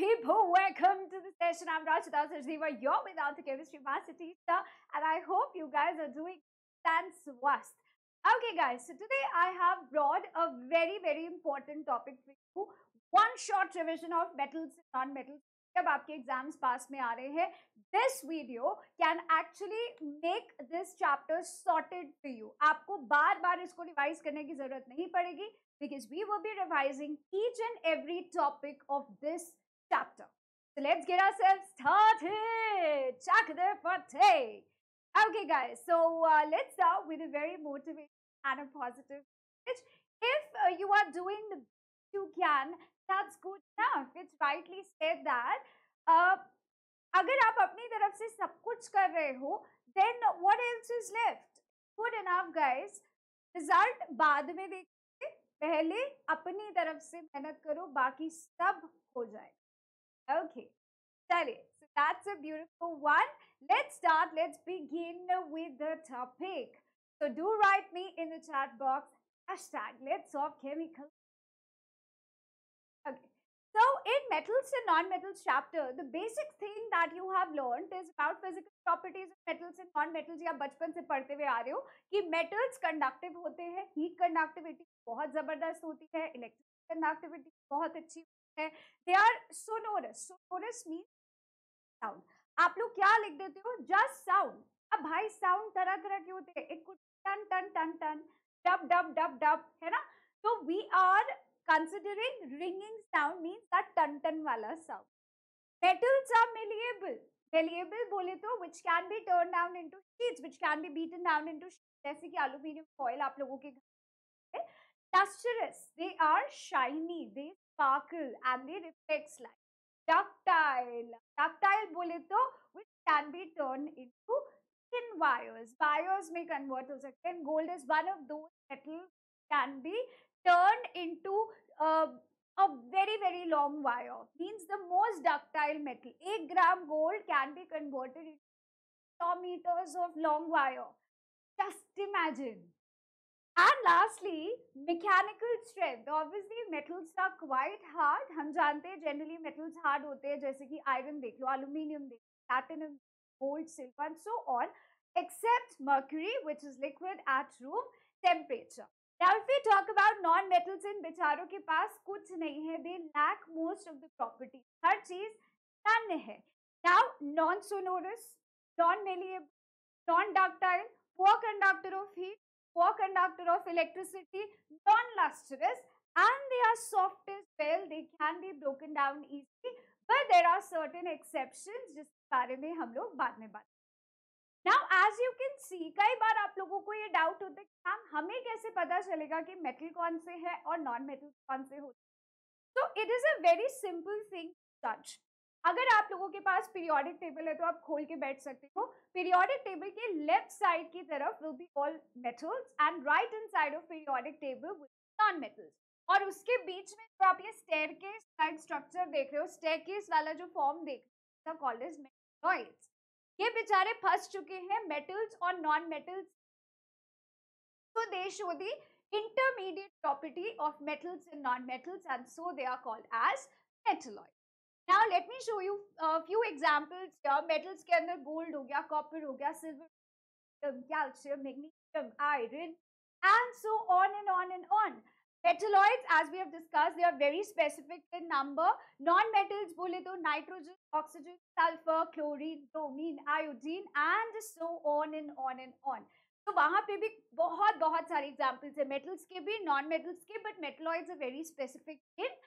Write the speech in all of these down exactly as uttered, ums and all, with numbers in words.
people, welcome to the session. I'm Rachita Sarjeeva, you're with Arthur Chemistry Master Teacher, and I hope you guys are doing fantastic. Okay guys, so today I have brought a very very important topic for you, one shot revision of metals and non-metals. जब आपके exams पास में आ रहे हैं, this video can actually make this chapter sorted for you. आपको बार बार इसको revise करने की जरूरत नहीं पड़ेगी because we will be revising each and every topic of this chapter. So let's get ourself started. चक दे फटे. Okay guys, so uh, let's start with a very motivating and a positive message. If uh, you are doing the best you can, that's good enough. It's rightly said that uh, अगर आप अपनी तरफ से सब कुछ कर रहे हो, then what else is left? Good enough guys. Result बाद में देखते, पहले अपनी तरफ से मेहनत करो, बाकी सब हो जाएगा. Okay, चलिए. So that's a beautiful one. Let's start. Let's begin with the topic. So do write me in the chat box hashtag let's solve chemicals. Okay. So in metals and non-metals chapter, the basic thing that you have learned is about physical properties of metals and non-metals. या बचपन से पढ़ते हुए आ रहे हो कि metals conductive होते हैं, heat conductivity बहुत जबरदस्त होती है, electric conductivity बहुत अच्छी होती है. They are sonorous. Sonorous means sound. आप लोग क्या लिख देते हो? Just sound. अब भाई साउंड तरह तरह के होते हैं. एक टन टन टन टन, डब डब डब डब, है ना? तो we are considering ringing sound means that टन टन वाला sound. Metals are malleable. Malleable बोले तो which can be turn down into sheets, which can be beaten down into sheets, जैसे कि एल्युमिनियम फॉइल आप लोगों के घर में. lustrous, they are shiny, they sparkle and they reflects light. Ductile, ductile बोले तो which can be turned into thin wires. Wires में convert हो सकते हैं. Gold is one of those metals can be turned into uh, a very very long wire. Means the most ductile metal. एक gram gold can be converted into kilometers of long wire. Just imagine. And lastly, mechanical strength. Obviously, metals are quite hard. हम जानते हैं generally metals hard होते हैं, जैसे कि iron देख लो, aluminium देख लो, platinum, gold, silver, and so on, except mercury, which is liquid at room temperature. Now, if we talk about non-metals, इन बेचारों के पास कुछ नहीं है. They lack most of the properties. हर चीज नन है. Now, non-sonorous, non-malleable, non-ductile, poor conductor of heat, poor conductor of electricity, non-lustrous, and they are soft as well. They can be broken down easily, but there are certain exceptions जिसके बारे में हम लोग बाद में बात. Now, as you can see, कई बार आप लोगों को ये doubt होता है कि हम हमें कैसे पता चलेगा कि metal कौन से है और non-metal कौन से होते हैं. So it is a very simple thing to judge. अगर आप लोगों के पास पीरियोडिक टेबल है तो आप खोल के बैठ सकते हो. पीरियोडिक टेबल के लेफ्ट साइड की तरफ will be all metals and right hand side of periodic table will be non metals. और उसके बीच में जो आप ये स्टेयरकेस टाइप स्ट्रक्चर देख रहे हो, स्टेयरकेस वाला जो फॉर्म देख रहे हो, कॉल्ड एज मेटलॉइड्स. ये बेचारे फंस चुके हैं मेटल्स और non metals. So they show the intermediate property of metals and non metals and so they are called as metalloids. Now let me show you a few examples here. Metals के अंदर gold हो गया, copper हो गया, silver, calcium, magnesium, iron, and so on and on and on. Metalloids, as we have discussed, they are very specific in number. Non-metals बोले तो nitrogen, oxygen, sulfur, chlorine, bromine, iodine, and so on and on and on. तो वहाँ पे भी बहुत बहुत सारे examples हैं metals के भी, non-metals के, but metalloids are very specific in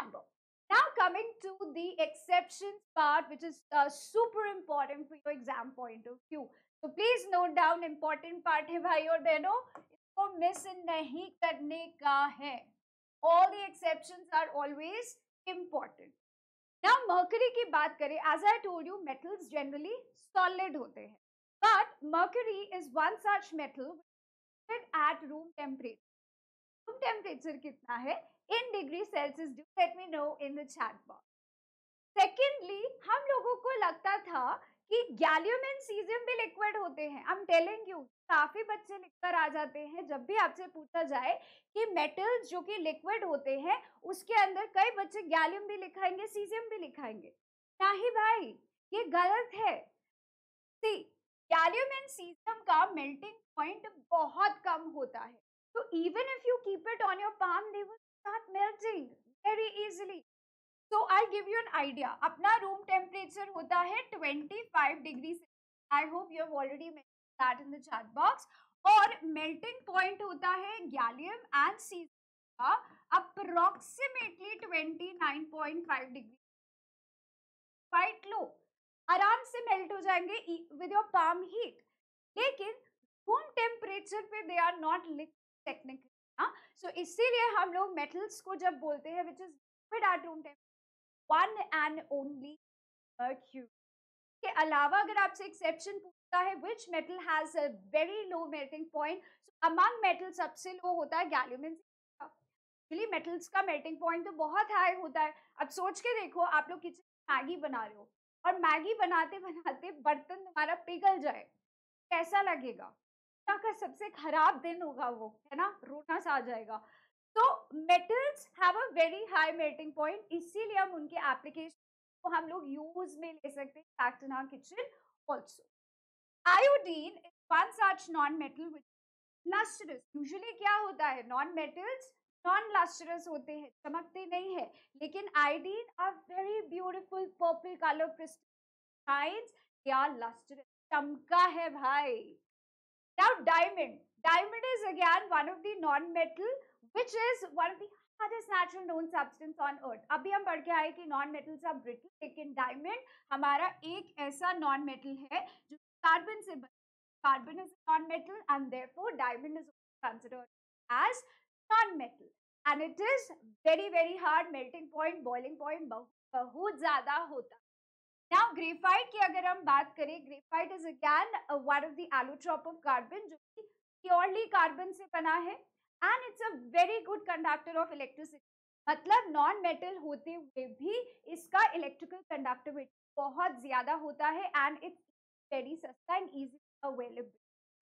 number. Now coming to the exceptions part, which is uh, super important for your exam point of view. So please note down important part है भाई और बहनों, इसको miss नहीं करने का है. All the exceptions are always important. Now mercury की बात करें, as I told you, metals generally solid होते हैं. But mercury is one such metal at room temperature. Room temperature कितना है? In degree Celsius, do let me know in the chat box. Secondly, हम लोगों को लगता था कि गैलियम एंड सीज़ियम भी लिक्विड होते हैं। आई एम टेलिंग यू, काफी बच्चे लिखकर आ जाते हैं जब भी आपसे पूछा जाए कि मेटल्स जो कि लिक्विड होते हैं उसके अंदर कई बच्चे गैलियम भी लिखाएंगे, सीज़ियम भी लिखाएंगे। नहीं भाई, ये गलत है। सी गैलियम एंड सीज़ियम का मेल्टिंग पॉइंट बहुत कम होता है, तो even if you keep it on your palm they will start melting very easily. So I'll give you an idea. अपना रूम टेम्परेचर होता है पच्चीस degree. I hope you have already mentioned that in the chat box. और melting point होता है gallium and caesium का approximately उनतीस point पाँच डिग्री। Quite low. आराम से मेल्ट हो जाएंगे with your palm heat. लेकिन रूम टेम्परेचर पे they are not liquid technically. हाँ, so इसीलिए हम लोग metals को जब बोलते हैं which is liquid at room temperature, One and only mercury. के अलावा अगर आपसे एक्सेप्शन पूछता है which metal has a very low melting point, so among metals सबसे लो होता है gallium and caesium. Actually metals का मेल्टिंग पॉइंट तो बहुत हाई होता है। अब सोच के देखो, आप लोग किचन में मैगी बना रहे हो और मैगी बनाते बनाते बर्तन तुम्हारा पिघल जाए, कैसा लगेगा? का सबसे खराब दिन होगा वो, है ना, रोना सा आ जाएगा। तो metals have a very high melting point, इसीलिए हम उनके एप्लीकेशन को हम लोग यूज में ले सकते हैं, fact in our kitchen also. Iodine is one such non metal which lustrous. Usually क्या होता है, नॉन मेटल्स नॉन लस्ट्रस होते हैं, चमकते नहीं है, लेकिन iodine are very beautiful purple colour crystals, they are lustrous, चमका है भाई। Now diamond, diamond is again one of the non metal which is one of the hardest natural known substance on earth. अभी हम पढ़ के आए कि non metals are brittle, लेकिन डायमंड हमारा एक ऐसा नॉन मेटल है जो कार्बन से बना। Carbon is non metal and therefore diamond is considered as non metal and it is very very hard. Melting point, boiling point बहुत ज्यादा होता है। नाउ ग्रेफाइट की अगर हम बात करें, graphite is again one of the allotrope of carbon, जो कि प्योरली कार्बन से बना है and it's a very good conductor of electricity. मतलब नॉन मेटल होते हुए भी इसका इलेक्ट्रिकल कंडक्टिविटी बहुत ज्यादा होता है एंड इट्स वेरी सस्ता एंड इजी अवेलेबल।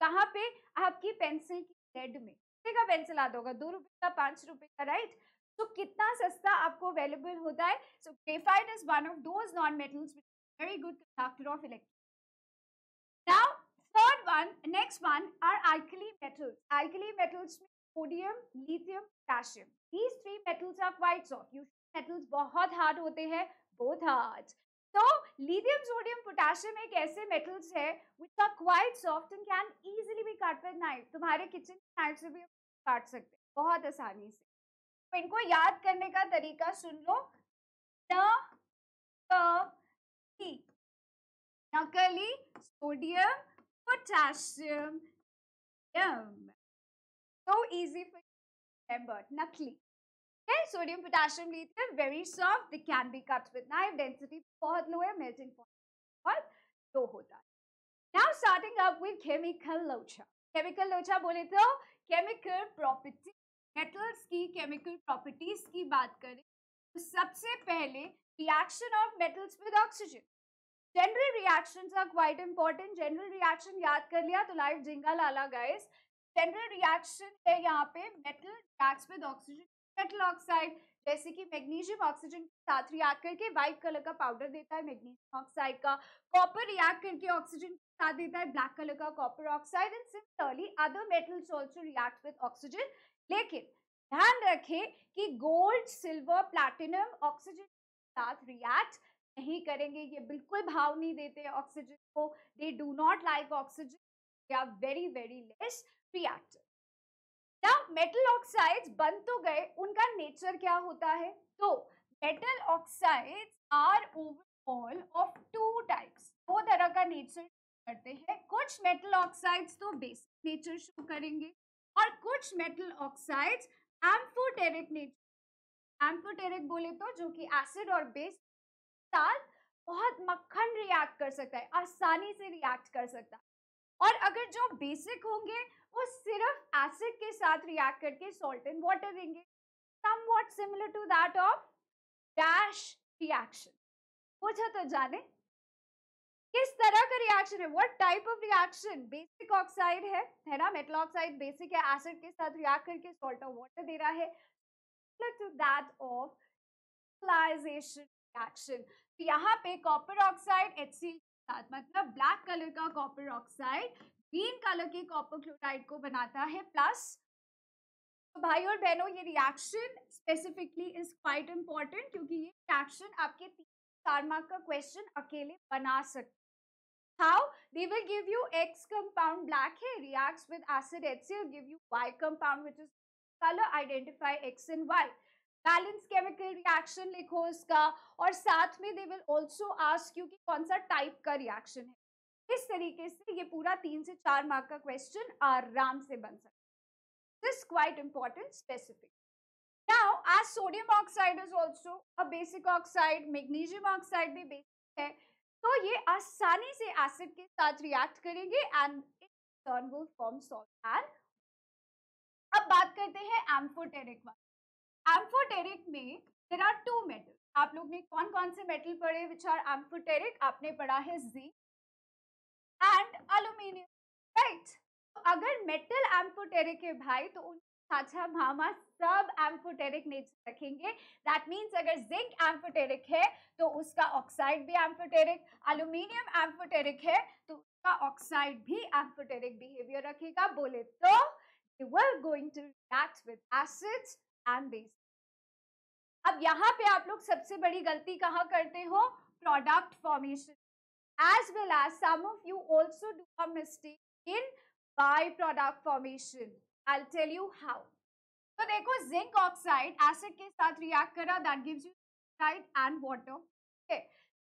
कहाँ पे, आपकी पेंसिल की थ्रेड में। कितने का पेंसिल आता होगा, दो रुपए का, पाँच रुपए का, राइट? तो कितना सस्ता आपको अवेलेबल होता है। So graphite is one of those non metals which is very good conductor of electricity. Now third one, next one are alkali metals. Alkali metals sodium, lithium, potassium. These three metals are quite soft. Usually metals बहुत hard होते हैं, both hard. So lithium, sodium, potassium एक ऐसे metals है which are quite soft and can easily be cut with knife. तुम्हारे kitchen knife से भी काट सकते हैं, बहुत आसानी से। तो इनको याद करने का तरीका सुन लो, नकली, नकली, sodium, potassium, lithium. So easy for you to remember, nakli. Okay, sodium, potassium, lithium, very soft. They can be cut with knife. Density बहुत low है, melting point बहुत low होता है. Now starting up with chemical locha. Chemical locha बोले तो chemical property, metals की chemical properties की बात करें तो सबसे पहले reaction of metals with oxygen. General reactions are quite important. General reaction याद कर लिया तो life जिंगा लाला guys. जनरल रिएक्शन है यहाँ पे, metal reacts with oxygen, metal oxide, जैसे कि मैग्नीशियम ऑक्सीजन के साथ रिएक्ट करके वाइट कलर का पाउडर देता है मैग्नीशियम ऑक्साइड का। कॉपर रिएक्ट करके ऑक्सीजन के साथ देता है ब्लैक कलर का copper oxide and similarly other metals also react with oxygen. लेकिन ध्यान रखें कि गोल्ड, सिल्वर, प्लैटिनम ऑक्सीजन के साथ रिएक्ट नहीं करेंगे, ये बिल्कुल भाव नहीं देते ऑक्सीजन को, they do not like oxygen, they are very very less reactive. Now metal oxides बन तो गए, उनका नेचर क्या होता है? तो metal oxides are overall of two types, दो तरह का नेचर करते हैं। कुछ मेटल ऑक्साइड्स तो बेसिक नेचर शो करेंगे और कुछ metal oxides amphoteric nature. Amphoteric बोले तो जो कि एसिड और बेस के साथ बहुत मक्खन रिएक्ट कर सकता है, आसानी से रिएक्ट कर सकता है। और अगर जो बेसिक होंगे वो सिर्फ एसिड के साथ रिएक्ट करके सॉल्ट एंड वाटर देंगे, somewhat similar to that of dash reaction. पूछा तो जाने। किस तरह का रिएक्शन है, what type of reaction. Basic oxide है है ना, मेटल ऑक्साइड बेसिक है, एसिड के साथ रिएक्ट करके सॉल्ट और वाटर दे रहा है, to that of crystallisation reaction. तो यहाँ पे कॉपर ऑक्साइड HCl के साथ, मतलब ब्लैक कलर का कॉपर ऑक्साइड ग्रीन कलर के कॉपर क्लोराइड को बनाता है प्लस। तो भाई और बहनों ये reaction specifically is quite important, क्योंकि ये रिएक्शन आपके तीन चार मार्क का क्वेश्चन अकेले बना सकते। How they will give you X compound black hair reacts with acid HCl, give you Y compound which is color, identify X and Y. Balance chemical reaction लिखो इसका, और साथ में they will also ask you कि कौन सा type का reaction है। इस तरीके से ये पूरा तीन से चार मार्क का क्वेश्चन आराम से बन सकता है। This quite important specific. Now as sodium oxide is also a basic oxide, magnesium oxide भी बेसिक है, तो ये आसानी से एसिड के साथ रिएक्ट करेंगे and in turn will form salt and. अब बात करते हैं एम्फोटेरिक वाले। एम्फोटेरिक में there are two metals. आप लोग ने कौन कौन से मेटल पढ़े which are amphoteric? आपने पढ़ा है zinc and aluminium, right? तो अगर मेटल एम्फोटेरिक है भाई तो उन साझा भामा सब एम्फोटेरिक नेचर रखेंगे। दैट मीन्स अगर जिंक एम्फोटेरिक है तो उसका ऑक्साइड भी एम्फोटेरिक, एल्यूमिनियम एम्फोटेरिक है तो उसका ऑक्साइड भी एम्फोटेरिक बिहेवियर रखेगा। बोले तो they were going to react with acids and base. अब यहाँ पे आप लोग सबसे बड़ी गलती कहाँ करते हो, product formation, as well as some of you also do a mistake in by product formation. I'll tell you how. तो देखो जिंक ऑक्साइड एसिड के साथ रिएक्ट करा, that gives you oxide and water. Okay.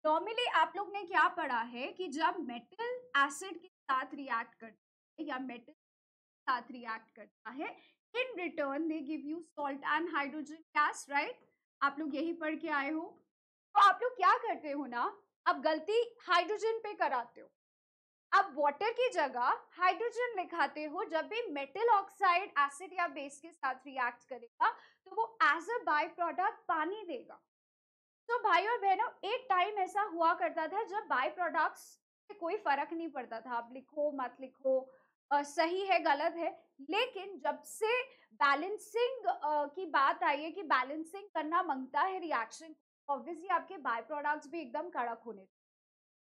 Normally आप लोग ने क्या पढ़ा है कि जब मेटल एसिड के साथ रिएक्ट करता है या मेटल के साथ रिएक्ट करता है, in return they give you salt and hydrogen gas, right? आप लोग यही पढ़ के आए हो। तो आप लोग क्या करते हो ना, अब गलती हाइड्रोजन पे कराते हो, अब वाटर की जगह हाइड्रोजन लिखाते हो। जब भी मेटल ऑक्साइड एसिड या बेस के साथ रिएक्ट करेगा तो वो एज अ बाय प्रोडक्ट पानी देगा। तो भाई और बहनों एक टाइम ऐसा हुआ करता था जब बाय प्रोडक्ट्स से कोई फर्क नहीं पड़ता था, आप लिखो मत लिखो आ, सही है गलत है। लेकिन जब से बैलेंसिंग आ, की बात आई है कि बैलेंसिंग करना मांगता है रिएक्शन, ऑब्वियसली आपके बाय प्रोडक्ट्स भी एकदम कड़क होने थे।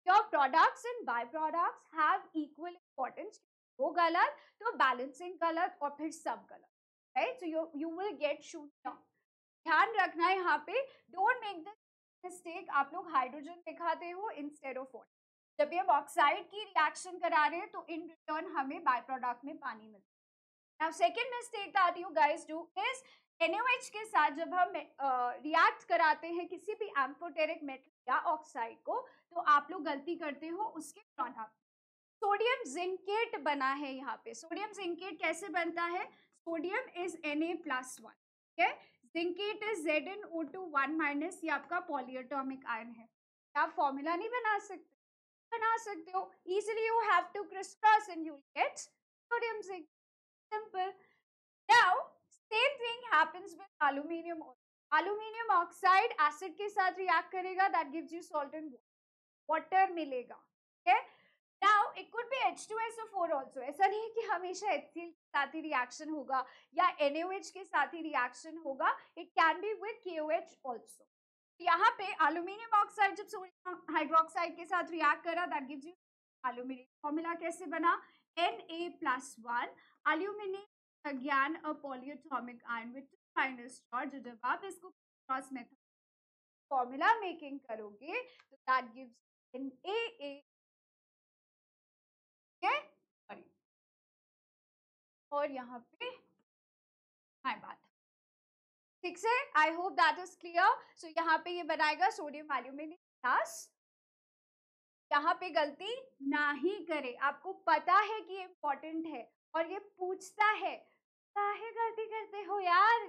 Your products and byproducts have equal importance. वो गलत तो बैलेंसिंग गलत और फिर सब गलत, right? So you you will get shoot. ध्यान रखना है यहाँ पे, डोंट मेक द मिस्टेक आप लोग हाइड्रोजन दिखाते हो इंस्टेड ऑफ वाटर। जब ये हम ऑक्साइड की रिएक्शन करा रहे हैं तो इन रिटर्न हमें बाय प्रोडक्ट में पानी मिलता है। Now second mistake that you guys do is N O H के साथ जब हम रिएक्ट uh, कराते हैं किसी भी एम्फोटेरिक मेटल या ऑक्साइड को, तो आप लोग गलती करते हो उसके प्रोडक्ट सोडियम जिंकेट बना है। यहाँ पे सोडियम जिंकेट कैसे बनता है, sodium is N A plus one, ठीक है, zincate is Z N O two one minus. ये आपका पॉलीएटॉमिक आयन है। आप फॉर्मूला नहीं बना सकते, बना सकते हो easily, you have to cross cross and you get sodium zinc, simple. Now same thing happens with aluminium. Aluminium oxide acid के साथ रिएक्ट करेगा, that gives you salt and water मिलेगा, ठीक है। Now it could be H two S O four also. ऐसा नहीं है कि हमेशा HCl के साथ ही रिएक्शन होगा या एन ओ एच के साथ ही रिएक्शन होगा, it can be with K O H also. यहाँ पे एल्यूमिनियम ऑक्साइड जब सोडियम हाइड्रोक्साइड के साथ रिएक्ट करा, that gives you aluminium. Formula कैसे बना, N A plus one, aluminium again a polyatomic ion with minus charge। जब आप इसको क्रॉस मेथड फॉर्मूला मेकिंग करोगे तो that gives N A A, ठीक है। और यहाँ पे हाय बात ठीक से, I hope that is clear. So यहाँ पे ये बनाएगा सोडियम एल्यूमिनियम प्लस। यहाँ पे गलती ना ही करे, आपको पता है कि इंपॉर्टेंट है और ये पूछता है, काहे गलती करते हो यार।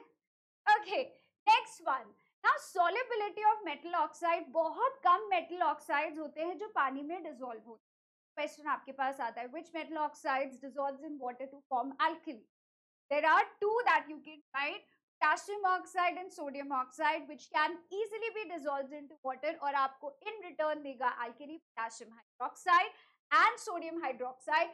Okay next one, now solubility of metal oxide. बहुत कम मेटल ऑक्साइड्स होते हैं जो पानी में डिसॉल्व होते हैं। क्वेश्चन आपके पास आता है which metal oxides dissolves in water to form alkali. There are two that you can right, calcium oxide and sodium oxide which can easily be dissolved into water और आपको in return देगा alkali potassium hydroxide and sodium hydroxide।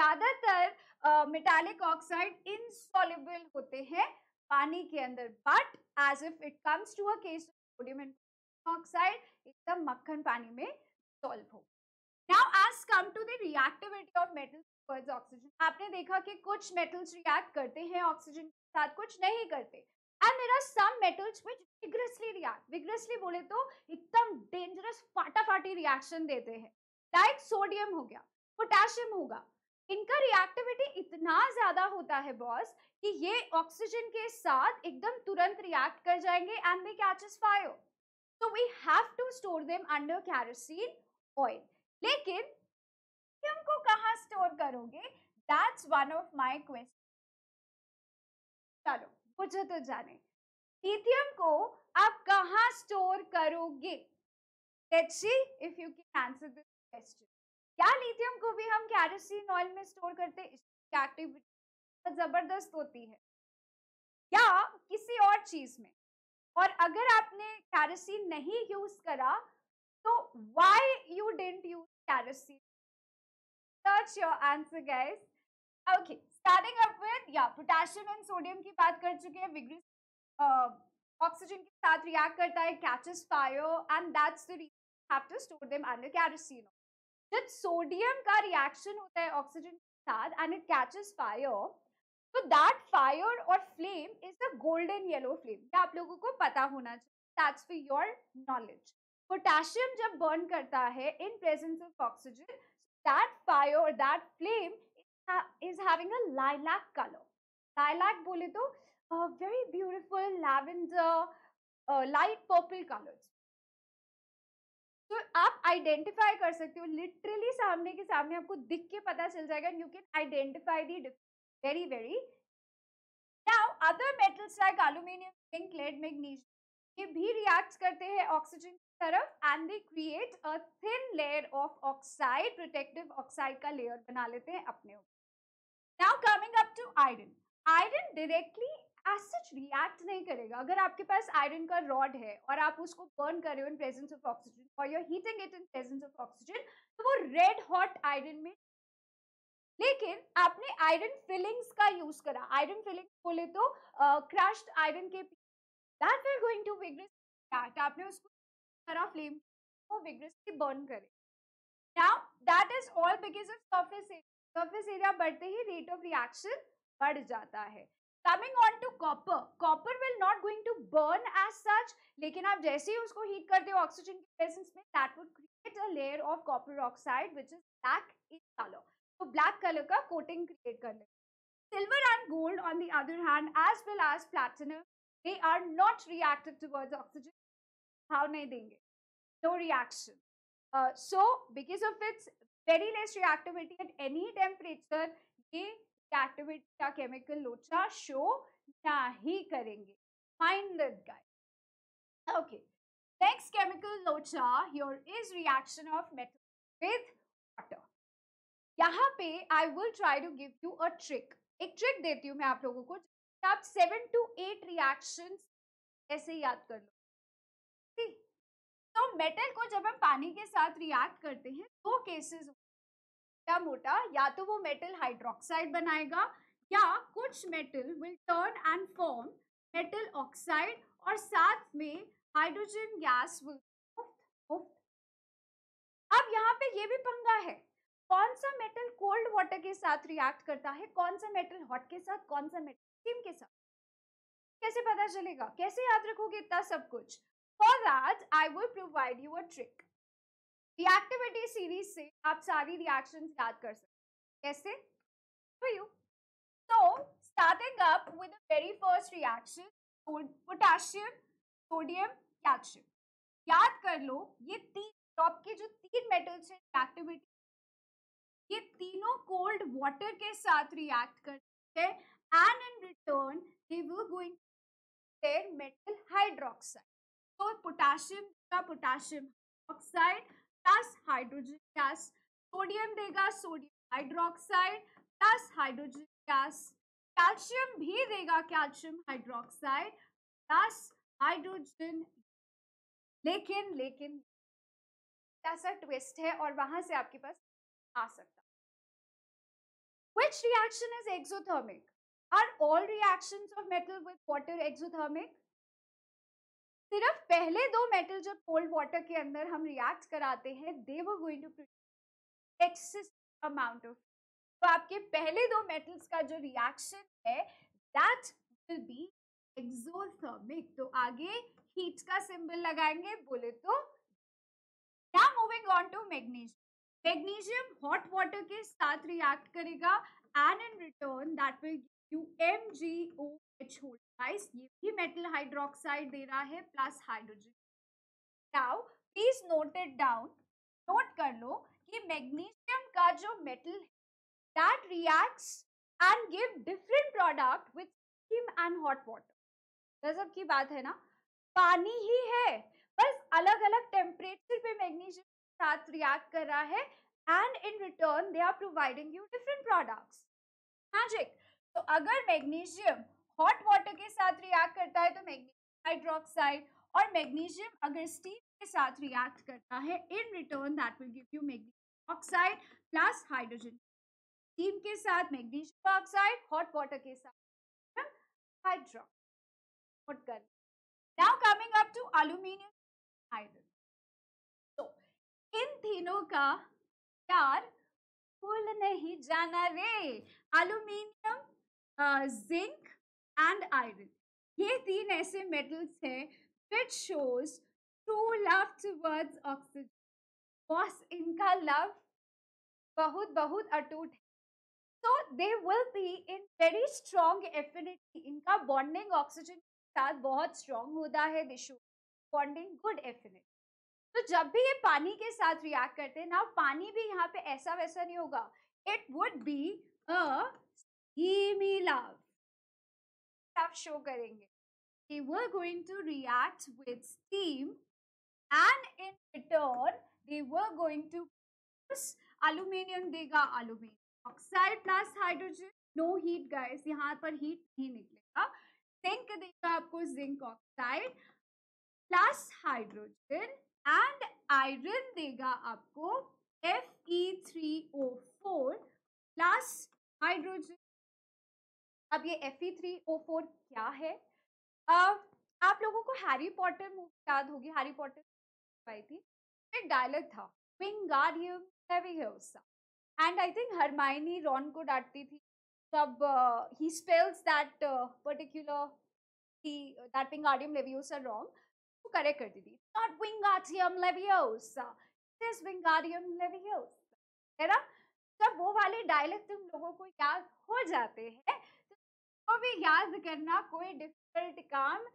ज़्यादातर uh, metallic oxide insoluble होते हैं पानी के अंदर, but as if it comes to a case of sodium and potassium oxide एकदम मक्खन पानी में dissolve हो। Now as come to the reactivity of metals towards oxygen, आपने देखा कि कुछ metals react करते हैं oxygen साथ, कुछ नहीं करते। And there are some metals which vigorously react, vigorously बोले तो एकदम dangerous फाटाफाटी reaction देते हैं, like sodium हो गया, potassium होगा। इनका reactivity इतना ज़्यादा होता है बॉस कि ये oxygen के साथ एकदम तुरंत react कर जाएंगे and they catches fire. So we have to store them under kerosene oil. लेकिन तुम को कहाँ store करोगे? That's one of my questions. चलो मुझे तो जाने, लिथियम को आप कहाँ स्टोर करोगे? Let's see if you can answer this question. क्या लिथियम को भी हम कैरोसिन ऑयल में स्टोर करते हैं? इसकी एक्टिविटी जबरदस्त होती है या किसी और चीज में? और अगर आपने कैरोसिन नहीं यूज करा तो why you didn't use kerosene? Search your answer guys. Okay, starting up with yeah, potassium and sodium की बात कर चुके हैं, vigorous oxygen के साथ react करता है, catches fire and that's the reason you have to store them under kerosene. जब sodium का reaction होता है oxygen के साथ and it catches fire, so that fire or flame is the golden yellow flame. ये आप लोगों को पता होना चाहिए, that's for your knowledge. Potassium जब burn करता है in presence of oxygen, that fire or that flame is having a lilac color. Lilac बोले तो uh, very beautiful lavender, uh, light purple colors. तो so, आप identify कर सकते हो, literally सामने के सामने आपको दिख के पता चल जाएगा, you can identify the difference very very. Now other metals like aluminium, zinc, lead, magnesium ये भी react करते हैं oxygen की तरफ and they create a thin layer of oxide, protective oxide का layer बना लेते हैं अपने ऊपर. Now coming up to iron. Iron directly as such react नहीं करेगा. अगर आपके पास iron का rod है और आप उसको burn कर रहे हो in presence of oxygen or you're heating it in presence of oxygen, तो वो red hot iron में. लेकिन आपने iron fillings का use करा. Iron fillings बोले तो uh, crushed iron के that we are going to vigorously react. आपने उसको तरह flame को vigorously burn करे. Now that is all because of surface area. Surface area बढ़ते ही rate of reaction बढ़ जाता है. Coming on to copper. Copper will not going to burn as such, लेकिन आप जैसे ही उसको heat करते हो oxygen के presence में, that would create a layer of copper oxide which is black in color. तो black color का coating create कर लेते. Silver and gold on the other hand, as well as platinum, they are not reactive towards oxygen. How nahi denge? No reaction. Uh, so because of its very less reactivity at any temperature, ye reactivity ka chemical locha show nahi karenge. Mind that guys. Okay. Next chemical locha here is reaction of metals with water. Yahan pe I will try to give you a trick. Ek trick deti hu main aap logo ko. आप seven two eight reactions ऐसे याद कर लो. ठीक, तो metal को जब हम पानी के साथ रिएक्ट करते हैं दो केसेस क्या मोटा, या तो वो मेटल हाइड्रोक्साइड बनाएगा या कुछ metal will turn and form metal oxide और साथ में हाइड्रोजन गैस विल मुफ्त. अब यहाँ पे ये भी पंगा है, कौन सा मेटल कोल्ड वाटर के साथ रिएक्ट करता है, कौन सा मेटल हॉट के साथ, कौन सा मेटल स्टीम के साथ, कैसे पता चलेगा, कैसे याद रखोगे इतना सब कुछ? For that, I will provide you a trick. Reactivity series से आप सारी reactions याद कर सकते. कैसे? For you. So starting up with the very first reaction, potassium, sodium, calcium. याद कर लो ये तीन टॉप के जो तीन मेटल्स हैं reactivity, ये तीनों कोल्ड वाटर के साथ रिएक्ट करते हैं and in return they were going to their metal hydroxide. So potassium का potassium oxide plus hydrogen gas, sodium देगा sodium hydroxide plus hydrogen gas, calcium भी देगा कैल्शियम हाइड्रोक्साइड प्लस हाइड्रोजन, लेकिन लेकिन ऐसा ट्विस्ट है और वहां से आपके पास आ सकता। Which reaction is exothermic? Are all reactions of metal with water exothermic? सिर्फ पहले दो मेटल जब कोल्ड वाटर के अंदर हम रिएक्ट कराते हैं they were going to produce excess amount of, तो आपके पहले दो मेटल्स का जो रिएक्शन है that will be exothermic। तो आगे हीट का सिंबल लगाएंगे बोले तो। Now moving on to magnesium. Magnesium hot water के साथ रिएक्ट करेगा and in return that will give you M g O H whole twice, ये भी मेटल हाइड्रोक्साइड दे रहा है plus hydrogen. Now please note it down, note कर लो कि मैग्नीशियम का जो metal that reacts and give different product with steam and hot water। गजब की बात है ना, पानी ही है बस अलग अलग टेम्परेचर पे मैग्नीशियम साथ रिएक्ट कर रहा है and in return they are providing you different products. Magic. तो अगर मैग्नीशियम हॉट वाटर के साथ रिएक्ट करता है तो मैग्नीशियम हाइड्रोक्साइड, और मैग्नीशियम अगर स्टीम के साथ रिएक्ट करता है in return that will give you magnesium oxide plus hydrogen. Steam के साथ मैग्नीशियम ऑक्साइड, हॉट वाटर के साथ hydroxide. Now coming up to aluminium hydride. इन तीनों का यार भूल नहीं जाना रे, एल्यूमिनियम, जिंक एंड आयरन, ये तीन ऐसे मेटल्स हैं which shows true love towards oxygen. Boss इनका लव बहुत बहुत अटूट है, so they will be in very strong affinity. इनका बॉन्डिंग ऑक्सीजन के साथ बहुत स्ट्रॉन्ग होता है, they show bonding good affinity. तो जब भी ये पानी के साथ रिएक्ट करते हैं ना, पानी भी यहाँ पे ऐसा वैसा नहीं होगा, it would be a steamy love. आप शो करेंगे कि we are going to react with steam and in return they were going to produce aluminium देगा aluminium oxide plus hydrogen. No heat guys, यहाँ पर हीट नहीं निकलेगा। Zinc देगा आपको zinc oxide plus hydrogen and iron देगा आपको F e three O four plus hydrogen. अब ये F e three O four क्या है? uh, आप लोगों को हैरी पॉटर मूवी याद होगी, हैरी पॉटर आई थी, एक डायलॉग था Wingardium leviosa, and I think Hermione Ron को डांटती थी तब ही spells that particular that Wingardium leviosa wrong, correct करती थी not Wingardium Leviosa, it is Wingardium Leviosa, है ना। जब वो वाले डायलॉग तुम लोगों को याद हो जाते हैं तो भी याद करना कोई डिफिकल्ट काम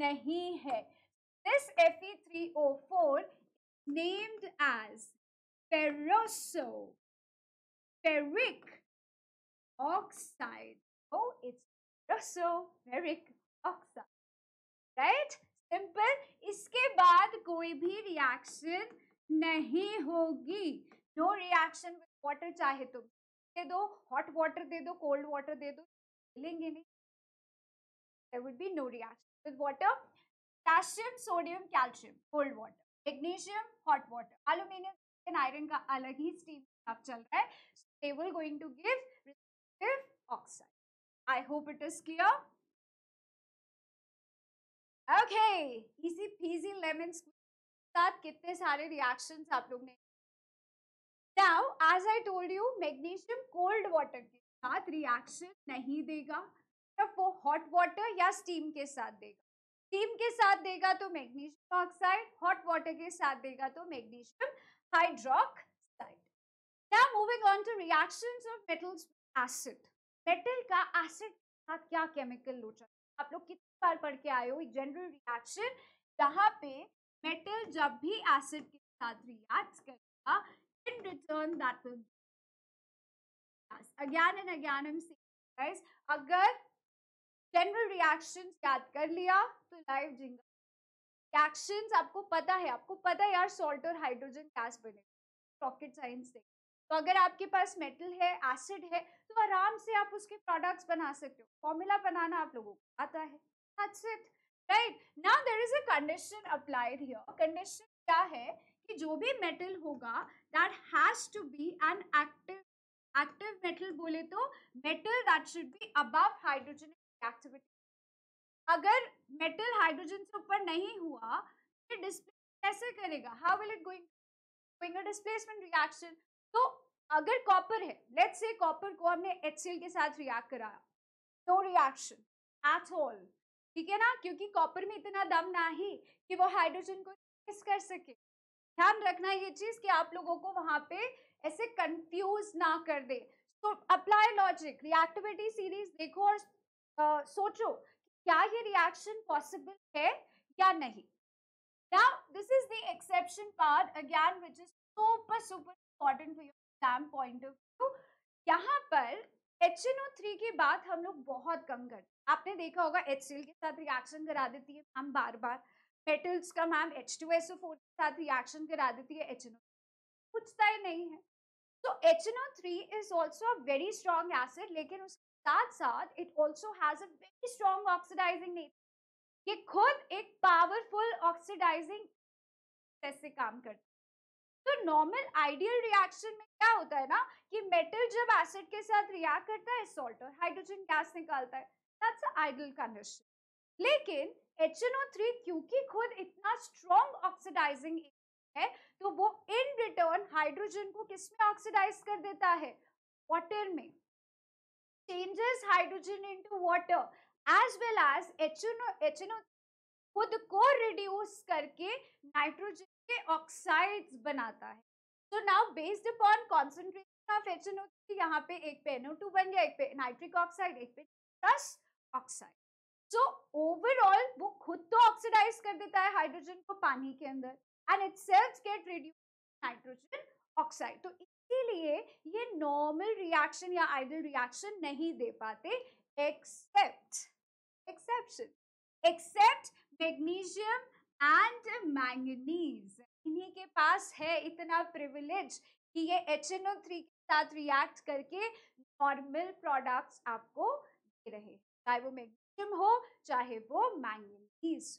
नहीं है। This F e three O four named as ferroso ferric oxide. Oh it's ferroso ferric oxide, right, simple. इसके बाद कोई भी रिएक्शन नहीं होगी, नो रिएक्शन विद वाटर। चाहे तुम दे दो हॉट वाटर, दे दो कोल्ड वाटर, दे दो लेंगे नहीं, there would be no reaction with water. Potassium, sodium, calcium cold water, magnesium hot water, aluminium and iron का अलग ही स्टीम अब चल रहा है, they will going to give respective oxide. I hope it is clear. Okay, easy peasy lemon squeeze। साथ कितने सारे रिएक्शंस आप लोग ने। Now, as I told you, magnesium cold water के साथ रिएक्शन नहीं देगा, सिर्फ वो हॉट वाटर या स्टीम के साथ देगा। स्टीम के साथ देगा तो मैग्नीशियम ऑक्साइड, हॉट वाटर के साथ देगा तो magnesium hydroxide. Now moving on to reactions of metals with acid. Metal का एसिड के साथ क्या केमिकल लोचा, आप लोग कितनी बार पढ़ के आए हो जनरल रिएक्शन, जहाँ पे मेटल जब भी एसिड के साथ रिएक्ट करेगा in return that will again and again. हम गाइस अगर जनरल रिएक्शंस याद कर लिया तो लाइफ जिंगा। रिएक्शंस आपको पता है, आपको पता है यार सॉल्ट और हाइड्रोजन गैस बनेगा, रॉकेट साइंस से तो अगर आपके पास मेटल है, एसिड है, तो आराम से आप उसके प्रोडक्ट्स बना सकते हो। फॉर्मूला बनाना आप लोगों को आता है, that's it, right. Now there is a condition applied here. Condition क्या है कि जो भी मेटल होगा that has to be an active active metal बोले तो metal that should be above hydrogen reactivity. अगर मेटल हाइड्रोजन से ऊपर नहीं हुआ तो डिस्प्लेसमेंट कैसे करेगा, how will it going going a displacement reaction. तो अगर कॉपर है, लेट्स से कॉपर को हमने HCl के साथ रिएक्ट कराया, नो रिएक्शन एट ऑल, ठीक है ना, क्योंकि कॉपर में इतना दम ना ही कि वो हाइड्रोजन को रिप्लेस कर सके। ध्यान रखना ये चीज कि आप लोगों को वहां पे ऐसे कंफ्यूज ना कर दे। तो अप्लाई लॉजिक, रिएक्टिविटी सीरीज देखो और आ, सोचो क्या ये रिएक्शन पॉसिबल है या नहीं। Now this is the exception part again which is super super important for your exam point of view. यहाँ पर एच एन ओ थ्री की बात हम लोग बहुत कम करते। आपने देखा होगा HCl के साथ रिएक्शन करा देती है मैम बार बार, मेटल्स का ma'am H two S O four के साथ रिएक्शन करा देती है, एच एन ओ थ्री पूछता ही नहीं है। तो H N O three is also a very strong acid, लेकिन उसके साथ साथ it also has a very strong oxidising nature. ये खुद एक पावरफुल ऑक्सीडाइजिंग जैसे काम करता है। तो नॉर्मल आइडियल रिएक्शन में क्या होता है ना कि मेटल जब एसिड के साथ रिएक्ट करता है, सॉल्ट और हाइड्रोजन गैस निकालता है, दैट्स अ आइडियल कंडीशन। लेकिन एच एन ओ थ्री क्योंकि खुद इतना स्ट्रॉन्ग ऑक्सीडाइजिंग है, तो वो इन रिटर्न हाइड्रोजन को किसमें ऑक्सीडाइज कर देता है, वाटर में। Changes hydrogen into water as well as H N O three खुद को रिड्यूस करके नाइट्रोजन के ऑक्साइड्स बनाता है। तो now based upon concentration of H N O three यहाँ पे एक पे एन ओ टू बन गया, एक पे नाइट्रिक ऑक्साइड, एक पे नाइट्रस ऑक्साइड। सो ओवरऑल वो खुद तो ऑक्सीडाइज कर देता है हाइड्रोजन को पानी के अंदर and itself get reduced nitrogen oxide. तो इसीलिए ये नॉर्मल रिएक्शन या आइडियल रिएक्शन नहीं दे पाते, except exception except magnesium and manganese. इन्हीं के पास है इतना प्रिविलेज कि ये एच एन ओ थ्री के साथ रिएक्ट करके नॉर्मल प्रोडक्ट्स आपको दे रहे, चाहे वो मैग्नीशियम हो चाहे वो manganese.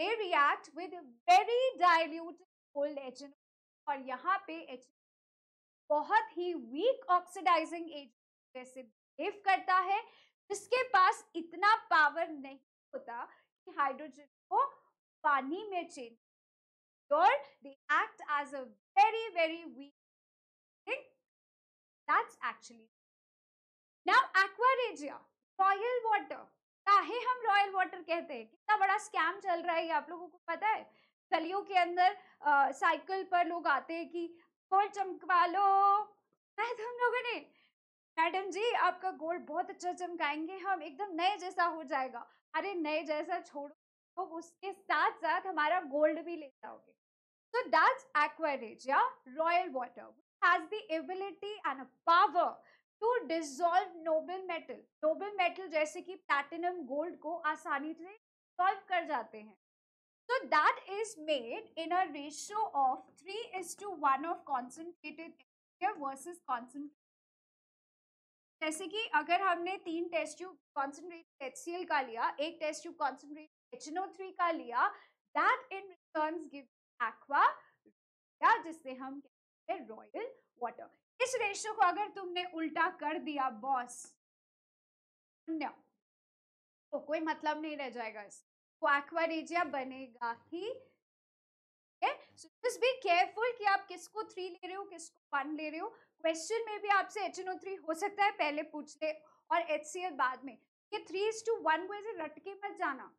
They react with very diluted cold H N O और यहाँ पे H बहुत ही weak oxidizing agent जैसे behave करता है, जिसके पास इतना power नहीं होता कि हाइड्रोजन को पानी में change कर। They act as a very very weak thing. That's actually now aqua regia, royal water। काहे हम रॉयल वाटर कहते हैं, कितना बड़ा स्कैम चल रहा है आप लोगों को पता है। गलियों के अंदर आ, साइकिल पर लोग आते हैं कि गोल चमकवा लो, तुम लोगों ने मैडम जी आपका गोल बहुत अच्छा चमकाएंगे हम, एकदम नए जैसा हो जाएगा। अरे नए जैसा छोड़ो, तो उसके साथ साथ हमारा गोल्ड भी ले जाओगे। So that's aqua regia, royal water has the ability and power to dissolve noble metal. Noble metal जैसे कि प्लैटिनम, गोल्ड को आसानी से डिसॉल्व कर जाते हैं। So that is made in a ratio of three is to one of concentrated versus concentrated. जैसे कि अगर हमने तीन test tube concentrated H C L का लिया, एक test tube concentrated H N O three का लिया, that in returns gives aqua या जिससे हम कहते हैं रॉयल वाटर। इस रेशो को अगर तुमने उल्टा कर दिया बॉस no. तो कोई मतलब नहीं रह जाएगा, इसको एक्वा रेजिया बनेगा ही। सो जस्ट बी केयरफुल कि आप किसको थ्री ले रहे हो, किसको वन ले रहे हो। क्वेश्चन में भी आपसे एच एन ओ थ्री हो सकता है पहले पूछ ले और एच सी एल बाद में। ये थ्री इज टू वन को ऐसे रटके मत जाना,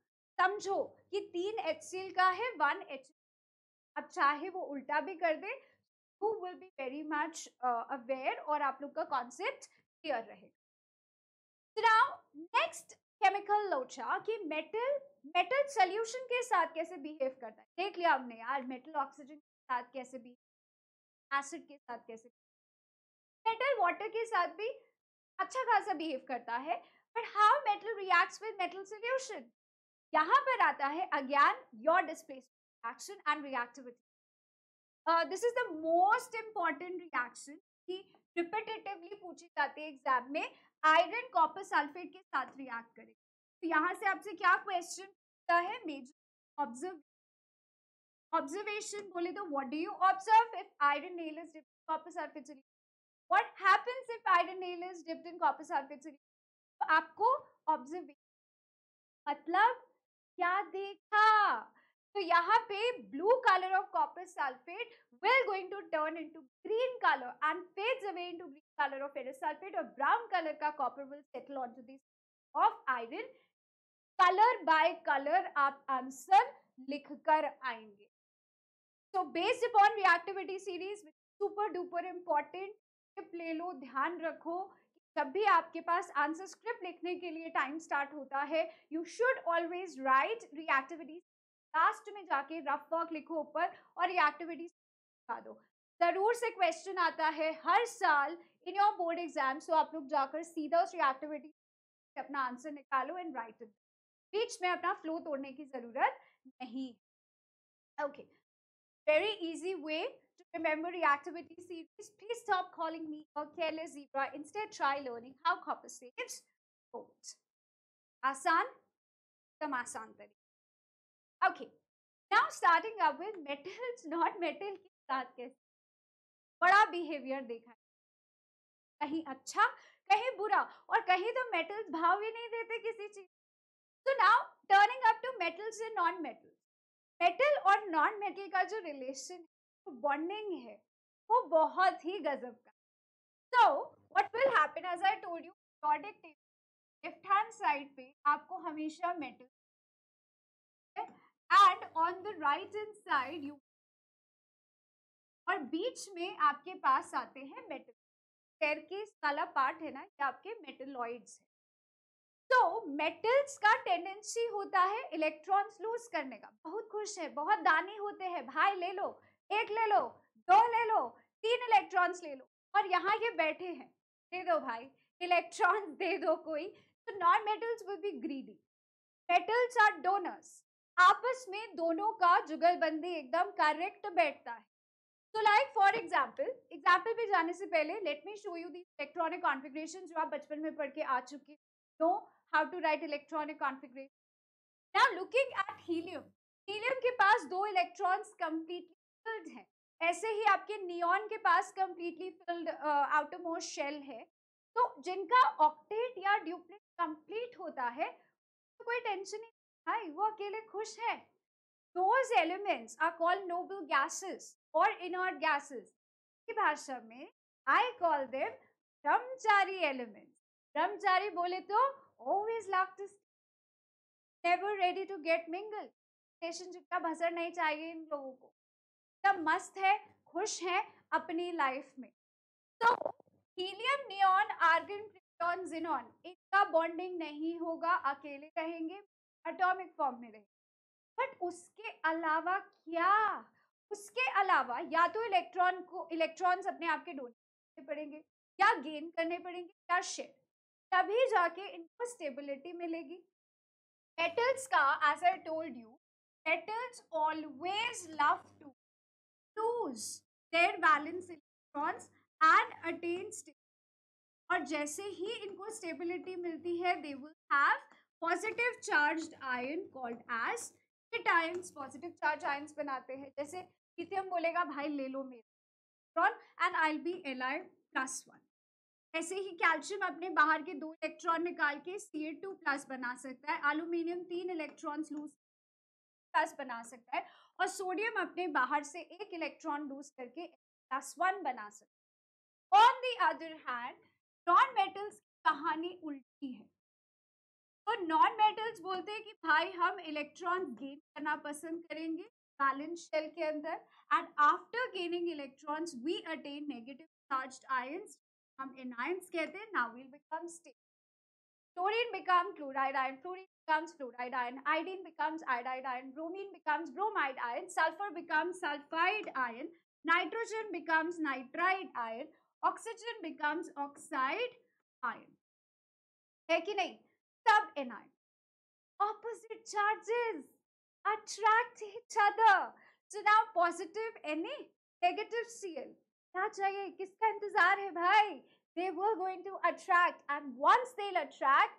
समझो कि तीन एच सी एल का है, वन एच। अब चाहे वो उल्टा भी कर दे, who will be very much uh, aware और आप लोग का concept clear रहेगा। So now next chemical लोचा कि metal metal solution के साथ कैसे behave करता है, देख लिया हमने यार। metal oxygen के साथ कैसे भी, acid के साथ कैसे, metal water के साथ भी अच्छा खासा behave करता है। But how metal reacts with metal solution? यहाँ पर आता है again your displacement reaction and reactivity। This is the most important reaction कि रिपीटेटिवली पूछी जाती है एग्जाम में, आयरन कॉपर सल्फेट के साथ रिएक्ट करें। तो यहाँ से आपसे क्या क्वेश्चन पूछता है, मेजर ऑब्जर्व observation बोले तो what do you observe if iron nail is dipped in copper sulfate solution, what happens if iron nail is dipped in copper sulfate solution। आपको observation मतलब क्या देखा, तो यहाँ पे blue color of copper sulfate will going to turn into green color and fades away into green color of ferrous sulfate और brown color का copper will settle onto the surface of iron। color by color आप answer लिख कर आएंगे। So based upon reactivity series, super duper important, script ले लो, ध्यान रखो। जब भी आपके पास आंसर स्क्रिप्ट लिखने के लिए टाइम स्टार्ट होता है, you should always write reactivity, last में जाके रफ वर्क लिखो ऊपर और रिएक्टिविटी लिखा दो। जरूर से क्वेश्चन आता है हर साल in your board exam, so आप लोग जाकर सीधा उस रिएक्टिविटी अपना आंसर निकालो एंड राइट इट। बीच में अपना फ्लो तोड़ने की जरूरत नहीं। Okay. Very easy way to remember reactivity series. Please stop calling me a careless zebra. Instead, try learning how copper saves gold. आसान, तम आसान तरीके। Okay. Now starting up with metals, not metal के साथ कैसे बड़ा बिहेवियर देखा है, कहीं अच्छा कहीं बुरा, और कहीं तो मेटल्स भाव ही नहीं देते किसी चीज। So now turning up to metals and non-metals. Metal और नॉन मेटल का जो रिलेशन बॉन्डिंग है वो बहुत ही गजब का। So what will happen, as I told you, periodic table left hand side पे आपको हमेशा metal and on the right hand side you, और बीच में आपके पास आते हैं मेटल। पैर के काला पार्ट है ना, ये आपके मेटलॉइड्स है। तो मेटल्स का टेंडेंसी होता है इलेक्ट्रॉन्स लूज करने का, बहुत खुश है, बहुत दानी होते हैं, भाई ले लो, एक ले लो, दो ले लो, तीन इलेक्ट्रॉन्स ले लो, और यहाँ ये बैठे हैं, दे दो भाई इलेक्ट्रॉन्स, दे दो कोई। तो non metals will be greedy, metals are donors. आपस में दोनों का जुगलबंदी एकदम करेक्ट बैठता है। तो लाइक फॉर एग्जाम्पल, एग्जाम्पल पे जाने से पहले let me show you the electronic configuration जो आप बचपन में पढ़ के आ चुके हो। How to write electronic configuration. Now looking at helium. Helium के पास दो electrons completely filled हैं. ऐसे ही आपके neon के पास completely filled uh, outermost shell है. तो जिनका octet या duplet complete होता है, तो कोई tension नहीं, हाय वो अकेले खुश है। Those elements are called noble gases or inert gases. की भाषा में I call them Brahmachari elements. ब्रह्मचारी बोले तो always love to stay, never ready to get mingled, relationship का भसड़ नहीं चाहिए इन लोगों को, सब मस्त है, खुश है अपनी लाइफ में। तो helium, neon, argon, proton, xenon, इनका बॉन्डिंग नहीं होगा, अकेले रहेंगे, एटॉमिक फॉर्म में रहेंगे। बट उसके अलावा क्या, उसके अलावा या तो इलेक्ट्रॉन को इलेक्ट्रॉन्स अपने आप के डोनेट करने पड़ेंगे या गेन करने पड़ेंगे या शेयर, तभी जाके इनको स्टेबिलिटी मिलेगी। मेटल्स का as I told you, metals always love to lose their valence electrons and attain stability, और जैसे ही इनको स्टेबिलिटी मिलती है they will have positive charged ion called as cations। positive charged ions बनाते हैं, जैसे लिथियम बोलेगा भाई ले लो मेरा and I'll be Li plus one। ऐसे ही कैल्शियम अपने बाहर के दो इलेक्ट्रॉन निकाल के सी ए टू प्लस बना सकता है, एल्यूमिनियम तीन इलेक्ट्रॉन्स लूज प्लस बना सकता है, और सोडियम अपने बाहर से एक इलेक्ट्रॉन लूज करके प्लस वन बना सकता है। On the other hand non metals की कहानी उल्टी है। तो नॉन मेटल्स बोलते हैं कि भाई हम इलेक्ट्रॉन गेन करना पसंद करेंगे बैलेंस शेल के अंदर, and after gaining electrons we attain negative charged ions, हम एनायंस कहते हैं। Now will become stable, chlorine become chloride ion, fluorine becomes fluoride ion, iodine becomes iodide ion, bromine becomes bromide ion, sulphur becomes sulphide ion, nitrogen becomes nitride ion, oxygen becomes oxide ion, है कि नहीं? सब anion. Opposite charges attract each other, so now positive Na negative CL क्या चाहिए, किसका इंतजार है भाई? They were going to attract and once they attract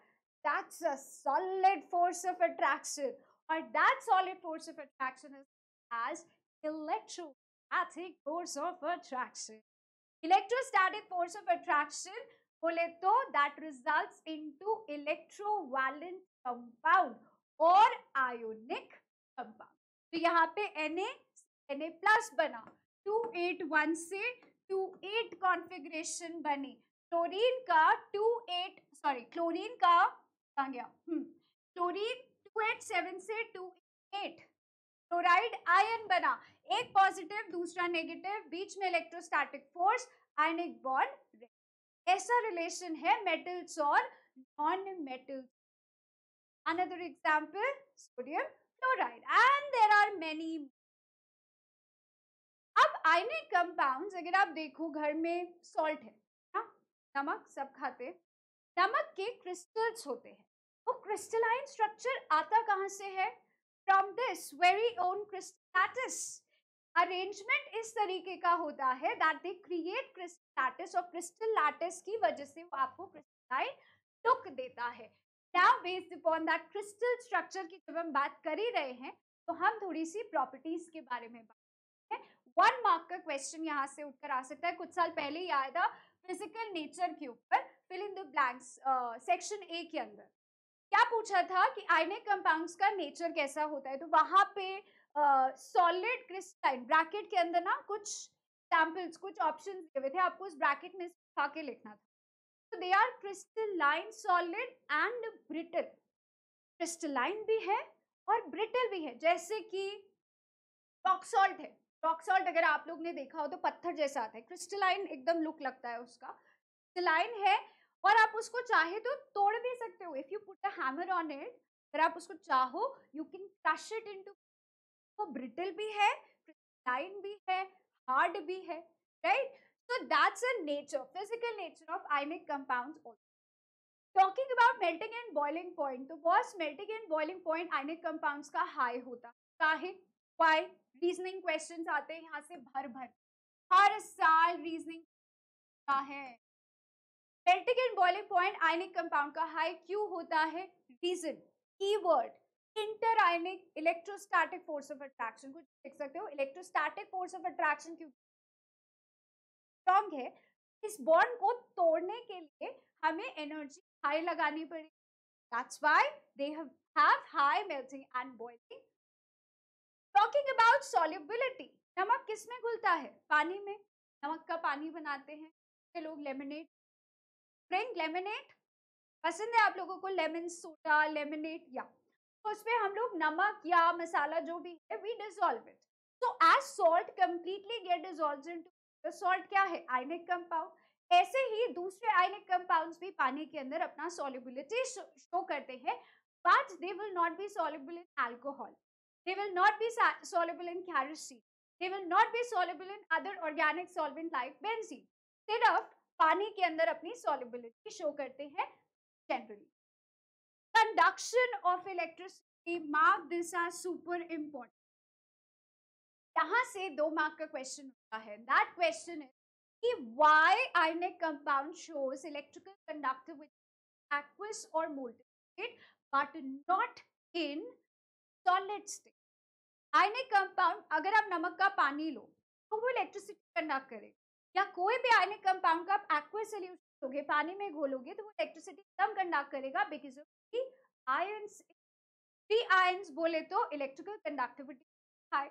that's a solid force of attraction और that solid force of attraction is as electrostatic force of attraction. Electrostatic force of attraction बोले तो that results into electrovalent compound और ionic compound. तो यहाँ पे Na Na plus बना, two eight one से two eight configuration बनी। Chlorine का टू एट सॉरी क्लोरीन का कहाँ गया? क्लोरीन टू एट सेवन से टू एट क्लोराइड आयन बना, एक पॉजिटिव दूसरा नेगेटिव, बीच में इलेक्ट्रोस्टैटिक फोर्स, आयनिक बॉन्ड। ऐसा रिलेशन है मेटल्स और non metals. Another example sodium chloride and there are many. अब आयनिक कंपाउंड्स अगर आप देखो, घर में सॉल्ट है ना, नमक सब खाते, नमक के क्रिस्टल्स होते हैं। वो क्रिस्टलाइन स्ट्रक्चर आता कहाँ से है? From this very own crystal lattice arrangement इस तरीके का होता है that they create crystal lattice और क्रिस्टल लैटिस की वजह से वो आपको क्रिस्टलाइन लुक देता है। Now based upon that crystal structure की जब हम बात कर ही रहे हैं तो हम थोड़ी सी प्रॉपर्टीज के बारे में बात करें। वन मार्क का क्वेश्चन यहाँ से उठकर आ सकता है, कुछ साल पहले ही आया था फिजिकल नेचर के ऊपर, fill in the blanks section A के अंदर। क्या पूछा था कि आयनिक कंपाउंड्स का नेचर कैसा होता है, तो वहाँ पे सॉलिड क्रिस्टलाइन ब्रैकेट के अंदर ना कुछ सैम्पल्स कुछ ऑप्शन दिए हुए थे, आपको उस ब्रैकेट में उठा के लिखना था। तो they are crystalline, solid and brittle. Crystalline भी है और ब्रिटल भी है, जैसे कि रॉक सॉल्ट है। रॉक सॉल्ट अगर आप लोग ने देखा हो तो पत्थर जैसा आता है, क्रिस्टलाइन एकदम लुक लगता है उसका, क्रिस्टलाइन है। और आप उसको चाहे तो तोड़ भी सकते हो, if you put a hammer on it, अगर आप उसको चाहो you can crush it into. वो ब्रिटल भी है, क्रिस्टलाइन भी है, हार्ड भी है, right? So that's a nature, physical nature of ionic compounds also. Talking about melting and boiling point, तो boss melting and boiling point ionic compounds का high होता है। व्हाई? रीजनिंग क्वेश्चंस आते हैं यहाँ से भर भर, हर साल रीजनिंग का है। Melting and boiling point ionic compound का हाई क्यों होता है? Reason keyword inter ionic electrostatic force of attraction, कुछ लिख सकते हो इलेक्ट्रोस्टैटिक फोर्स ऑफ अट्रैक्शन क्यों स्ट्रॉन्ग है? इस बॉन्ड को तोड़ने के लिए हमें एनर्जी हाई लगानी पड़ेगी, that's why they have high melting and boiling. Talking about solubility, नमक किस में घुलता है? पानी में। नमक का पानी बनाते हैं ये लोग, लेमनेट, ड्रिंक लेमनेट पसंद है आप लोगों को, लेमन सोडा, लेमनेट, या तो उसमें हम लोग नमक या मसाला जो भी है we dissolve it. So as salt completely get dissolved into, salt क्या है? Ionic compound. ऐसे ही दूसरे आयनिक कंपाउंड्स भी पानी के अंदर अपना सॉल्युबिलिटी शो करते हैं, but they will not be soluble in alcohol, they will not be soluble in kerosene, they will not be soluble in other organic solvent like benzene. सिर्फ पानी के अंदर अपनी सॉल्युबिलिटी शो करते हैं generally. Conduction of electricity, mark this are super important. यहाँ से दो मार्क का क्वेश्चन होता है, दैट क्वेश्चन इज कि why ionic compound shows electrical conductivity aqueous और molten state but not in solid state. Ionic compound अगर आप नमक का पानी लो तो वो इलेक्ट्रिसिटी कंडक्ट करेगा, या कोई भी आयनिक कंपाउंड का आप एक्विस सोल्यूशन लोगे, पानी में घोलोगे तो वो इलेक्ट्रिसिटी कम कंडक्ट करेगा because of ions, free ions बोले तो electrical conductivity high.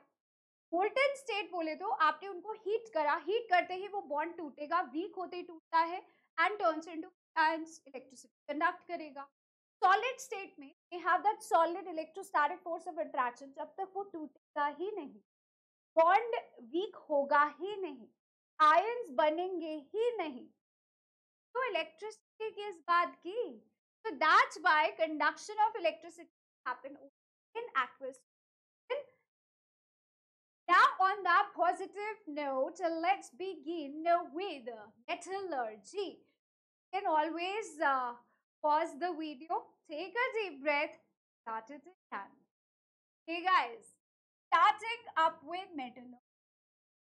Molten state बोले तो आपने उनको हीट करा, हीट करते ही वो बॉन्ड टूटेगा, वीक होते ही टूटता है and turns into ions, electricity conduct करेगा। सॉलिड स्टेट में they have that solid electrostatic force of attraction, जब तक वो टूटेगा ही नहीं, बॉन्ड वीक होगा ही नहीं, आयंस बनेंगे ही नहीं, तो इलेक्ट्रिसिटी की इस बात की। So that's why conduction of electricity happen in aqueous. Now on the positive note, let's begin with metallurgy. You can always uh, pause the video, take a deep breath, start it again. Hey guys, starting up with metallurgy.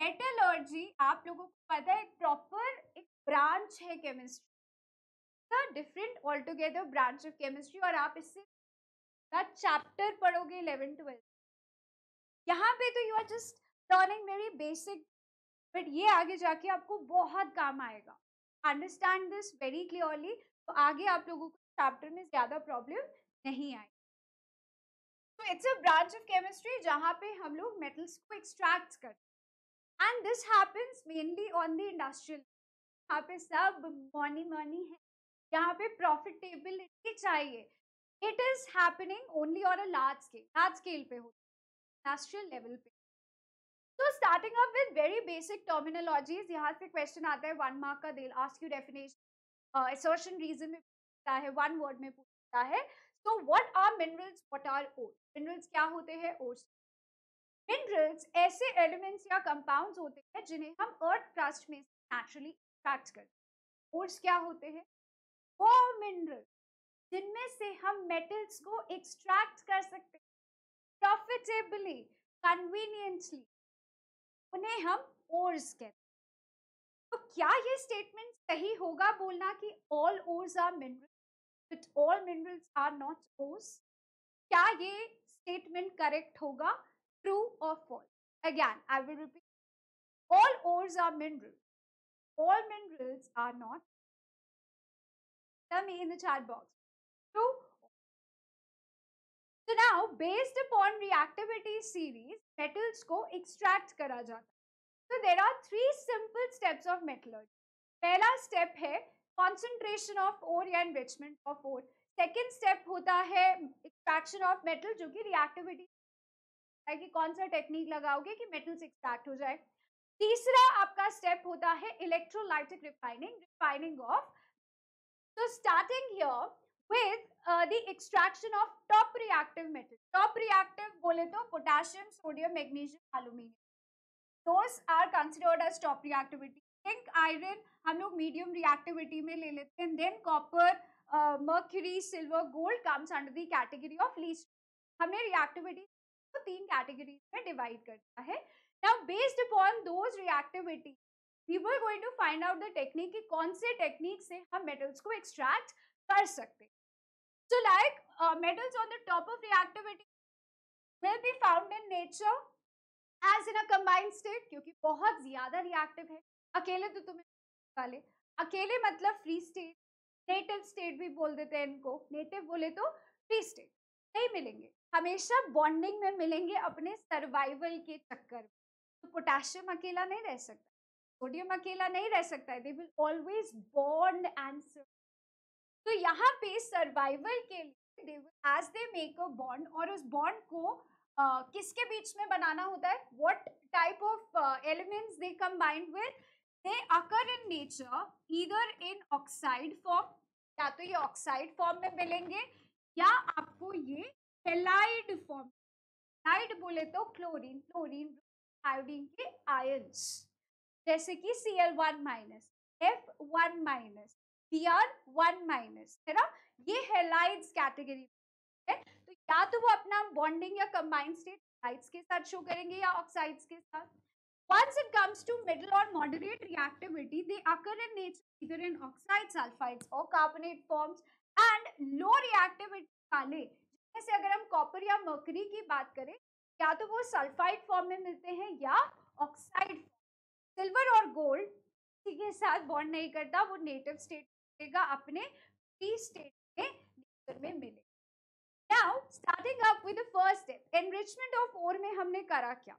Metallurgy आप लोगों को पता है proper एक branch है chemistry, different all together branch of chemistry, और आप इससे का चैप्टर पढ़ोगे इलेवन ट्वेल्थ। यहाँ पे तो you are just learning very basic, but ये आगे जाके आपको बहुत काम आएगा। अंडरस्टैंड दिस वेरी क्लियरली, तो आगे आप लोगों को चैप्टर में ज़्यादा प्रॉब्लम नहीं आएगी। तो it's a branch of chemistry जहाँ पे हम लोग मेटल्स को एक्सट्रैक्ट करते हैं, and this happens mainly on the industrial. यहाँ पे सब मनी मनी है, यहाँ पे प्रॉफिटेबिलिटी चाहिए। It is happening only on a large scale, large scale पे होता है, इंडस्ट्रियल लेवल पे। So starting up with very basic terminologies, यहाँ से question आता है one mark का, they'll ask you definition, uh, assertion reason में पूछता है, one word में पूछता है। So what are minerals? What are ores? Minerals क्या होते हैं? Ores। Minerals ऐसे elements या compounds होते हैं जिन्हें हम earth crust में naturally extract करते हैं। Ores क्या होते हैं? वो minerals जिनमें से हम metals को extract कर सकते हैं profitably, conveniently, उन्हें हम ओर्स कहते हैं। तो क्या ये स्टेटमेंट सही होगा बोलना कि all ores are minerals but all minerals are not ores? क्या ये स्टेटमेंट करेक्ट होगा, ट्रू और false? Again I will repeat, all ores are minerals, all minerals are not. Tell me in the chat box, true. So now, based upon reactivity series, metals को extract करा जाता है। So there are three simple steps of metallurgy. पहला step है concentration of ore या enrichment of ore. Second step होता है extraction of metal जो कि reactivity, ताकि कौन सा technique लगाओगे कि metals extract हो जाए। तीसरा आपका step होता है electrolytic refining, refining of. So starting here with uh, the extraction of top reactive metal. Top reactive बोले तो potassium, sodium, magnesium, aluminium. Those are considered as top reactivity. Zinc, iron हम लोग medium reactivity में ले लेते हैं. Then copper, uh, mercury, silver, gold comes under the category of least. हमने reactivity को तीन categories में divide करता है. Now based upon those reactivity, we were going to find out the technique कि कौन से technique से हम metals को extract कर सकते हैं. So like uh, metals on the top of reactivity will be found in nature as in a combined state, क्योंकि बहुत ज़्यादा reactive है। अकेले तो तुम्हें वाले, अकेले मतलब free state, native state भी बोल देते हैं इनको, native बोले तो free state नहीं मिलेंगे, हमेशा bonding में मिलेंगे अपने survival के चक्कर में। तो potassium अकेला नहीं रह सकता, sodium अकेला नहीं रह सकता है, they will always bond and survive. तो यहाँ पे सर्वाइवल के लिए as they make a bond, और उस बॉन्ड को uh, किसके बीच में बनाना होता है, what type of uh, elements they combined with, they occur in nature either in oxide form, या तो ये ऑक्साइड फॉर्म में मिलेंगे या आपको ये हैलाइड फॉर्म। हैलाइड बोले तो क्लोरीन, क्लोरीन आयोडीन के आयंस, जैसे कि C L one minus, F one minus, one minus, है ना, ये हैलाइड्स कैटेगरी है। तो या तो वो अपना बॉन्डिंग या कंबाइंड स्टेट हैलाइड्स के साथ शो करेंगे या ऑक्साइड्स के साथ। Once it comes to middle और moderate reactivity, they occur in nature either in oxide, sulphides और carbonate forms. And low reactivity वाले, जैसे अगर हम कॉपर या मर्करी की बात करें, या तो वो सल्फाइड फॉर्म में मिलते हैं या ऑक्साइड। सिल्वर और गोल्ड के साथ बॉन्ड नहीं करता, वो नेटिव स्टेट अपने फ्री स्टेट में नेचर में मिले। Now starting up with the first step, enrichment of ore में हमने करा क्या?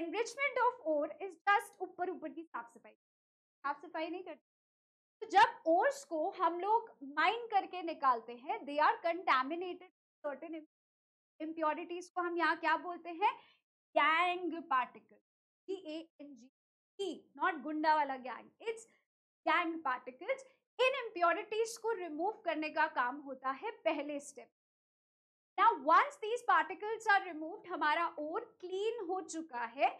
Enrichment of ore is just ऊपर ऊपर की साफ सफाई, साफ सफाई नहीं करते। तो जब ओर्स को हम लोग माइन करके निकालते हैं, they are contaminated certain impurities को हम यहाँ क्या बोलते हैं? Gang particles, G A N G E, not गुंडा वाला gang, it's gang particles। इन impurities को remove करने का काम होता है पहले step। Now once these particles are removed, हमारा ore clean हो चुका है।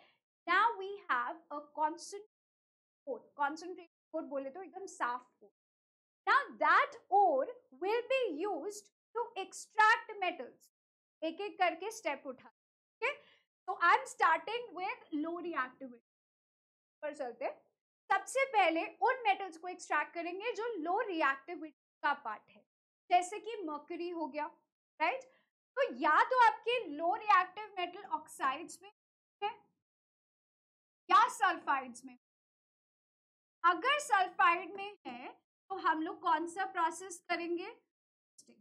Now we have a concentrated ore, concentrated ore बोले तो एकदम साफ ore। Now that ore will be used to extract metals। एक एक करके step उठा, okay? So I'm starting with low reactivity। पर चलते हैं। सबसे पहले उन मेटल्स को एक्सट्रैक्ट करेंगे जो लो रिएक्टिविटी का पार्ट है, जैसे कि मर्करी हो गया, राइट। तो या तो आपके लो रिएक्टिव मेटल ऑक्साइड्स में है या सल्फाइड्स में। अगर सल्फाइड में है तो हम लोग कौन सा प्रोसेस करेंगे? रोस्टिंग।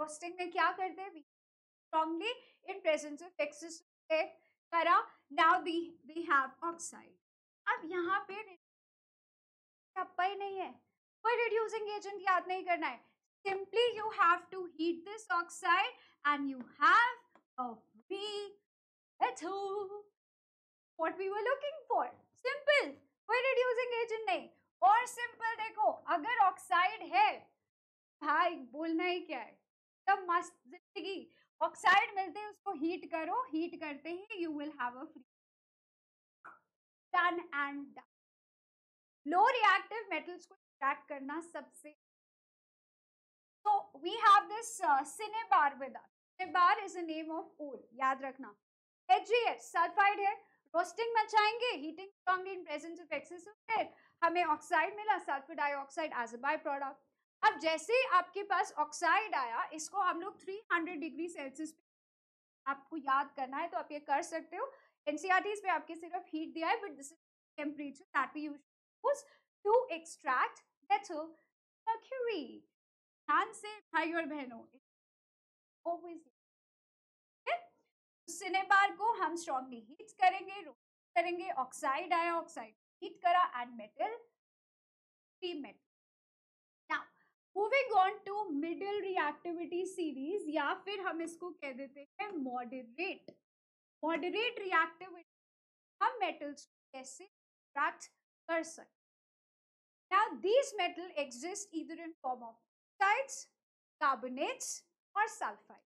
रोस्टिंग में क्या करते हैं? Strongly in presence of excess करा। Now we we have oxide. अब यहाँ पे छप्पा ही नहीं है, कोई रिड्यूसिंग एजेंट याद नहीं करना है। Simply you have to heat this oxide and you have a V H two, what we were looking for. Simple, कोई रिड्यूसिंग एजेंट नहीं। और सिंपल देखो, अगर ऑक्साइड है, भाई बोलना ही क्या है, तब मस्त जिंदगी। ऑक्साइड मिलते हैं, उसको हीट करो, हीट करते ही you will have a free. Done and done. Low reactive metals को एक्सट्रैक्ट करना सबसे। तो we have this cinnabar with us. Cinnabar is the name of ore, याद रखना। एच जी एच सल्फाइड है, रोस्टिंग मचाएंगे, heating strongly in presence of excess of, हमें oxide मिला, sulphur dioxide as a by product. अब जैसे आपके पास oxide आया, इसको हम लोग तीन सौ डिग्री सेल्सियस पे, आपको याद करना है तो आप ये कर सकते हो। एनसीईआरटी पे आपके सिर्फ हीट दिया है, but this is temperature that we use to extract metal mercury. ध्यान से भाई और बहनों, सिनेबार को हम स्ट्रॉन्गली हीट करेंगे, रोस्ट करेंगे, ऑक्साइड आया, ऑक्साइड हीट करा and metal free metal. Moving on to middle reactivity series, या फिर हम इसको कह देते हैं moderate, moderate reactivity, हम metals कैसे extract कर सकते। Now these metal exist either in form of oxides, carbonates और sulfide।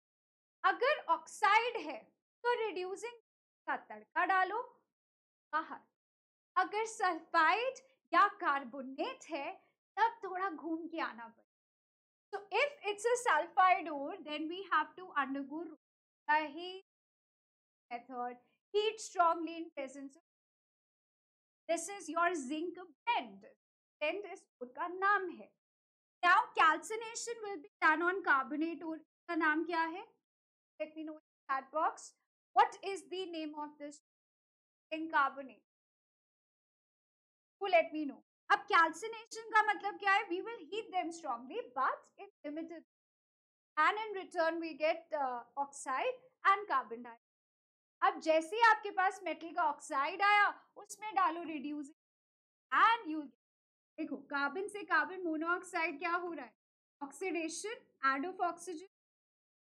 अगर oxide है तो reducing का तड़का डालो बाहर। अगर sulfide या carbonate है तब थोड़ा घूम के आना पड़ेगा। So if it's a sulfide ore, then we have to undergo the heat method, heat strongly in presence of. This is your zinc blend. Blend is उसका नाम है। Now calcination will be done on carbonate ore. इसका नाम क्या है? Let me know in the chat box. What is the name of this zinc carbonate? Who let me know? अब calcination का मतलब क्या है? We will heat them strongly, but in limited, and in return we get uh, oxide and carbon dioxide. अब जैसे आपके पास metal का oxide आया, उसमें डालो reducing, and you देखो carbon से carbon monoxide क्या हो रहा है? Oxidation, add of oxygen,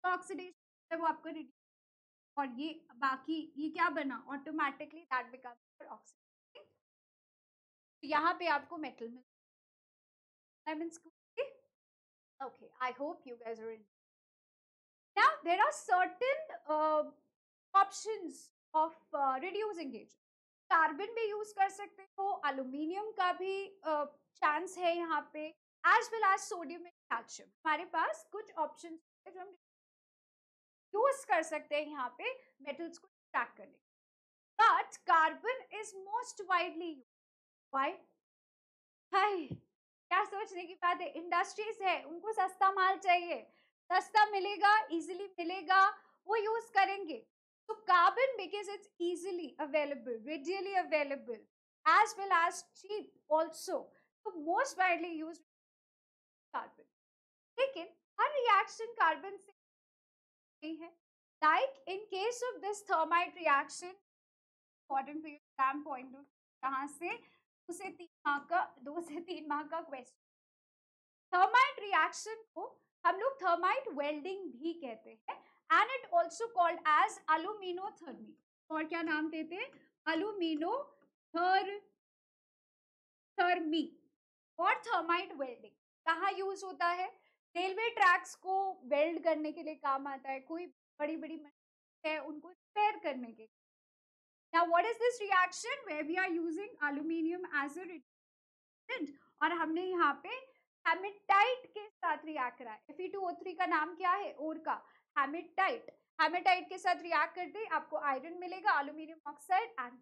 तो oxidation मतलब वो आपको reduce, और ये बाकी ये क्या बना? Automatically that becomes oxygen. यहाँ पे आपको मेटल मिलता। Okay, I hope you guys are in. Now there are certain options of reducing agent. Carbon भी यूज कर सकते हो, एल्यूमिनियम का भी चांस uh, है यहाँ पे, as well as sodium and calcium. हमारे पास कुछ ऑप्शंस है जो हम यूज कर सकते हैं यहाँ पे मेटल्स को एक्सट्रैक्ट करने। But carbon is most widely use. Why? हाय, क्या सोचने की बात है। इंडस्ट्रीज है, उनको सस्ता माल चाहिए, सस्ता मिलेगा, इजीली मिलेगा, वो यूज करेंगे। तो carbon because it's easily available, readily available, as well as cheap also, तो मोस्ट वाइडली यूज कार्बन। लेकिन हर रिएक्शन कार्बन से नहीं है। Like in case of this thermite reaction, important for your exam point of, यहाँ से दो से तीन माह का दो से तीन माह का क्वेश्चन। थर्माइट रिएक्शन को हम लोग थर्माइट वेल्डिंग भी कहते हैं, and it also called as aluminothermy. और क्या नाम देते हैं? एल्यूमिनोथर्मी और थर्माइट वेल्डिंग। कहाँ यूज होता है? रेलवे ट्रैक्स को वेल्ड करने के लिए काम आता है, कोई बड़ी बड़ी मशीन है उनको रिपेयर करने के लिए। Now what is this reaction where we are using aluminium as a reductant? और हमने यहाँ पे hematite के साथ react करा है। F e two O three का नाम क्या है? और का hematite। hematite के साथ react करते आपको iron मिलेगा, aluminium oxide and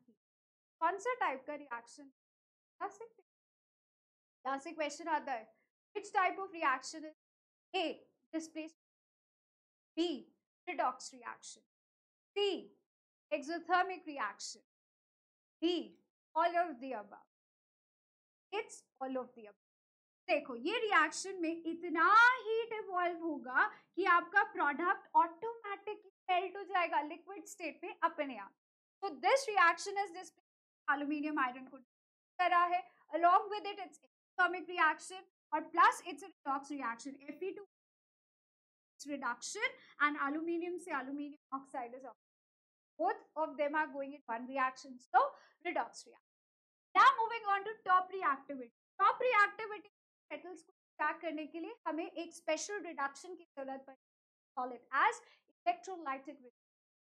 कौन सा टाइप का रिएक्शन बता सकते हैं। यहाँ से क्वेश्चन आता है which type of reaction is A displacement, B redox reaction, C exothermic reaction, D all of the above. It's all of the above. देखो ये रिएक्शन में इतना हीट इवॉल्व होगा कि आपका प्रोडक्ट ऑटोमेटिकली मेल्ट हो जाएगा लिक्विड स्टेट में अपने आप। तो this reaction is displacing aluminium iron को करा है, along with it it's exothermic reaction और plus it's redox reaction, F e two reduction and aluminium से aluminium oxide is of, both of them are going in one reaction, so redox reaction। Now moving on to top reactivity। Top reactivity metals को react करने के लिए हमें एक special reduction की जरूरत पड़ेगी, call it as electrolytic reduction।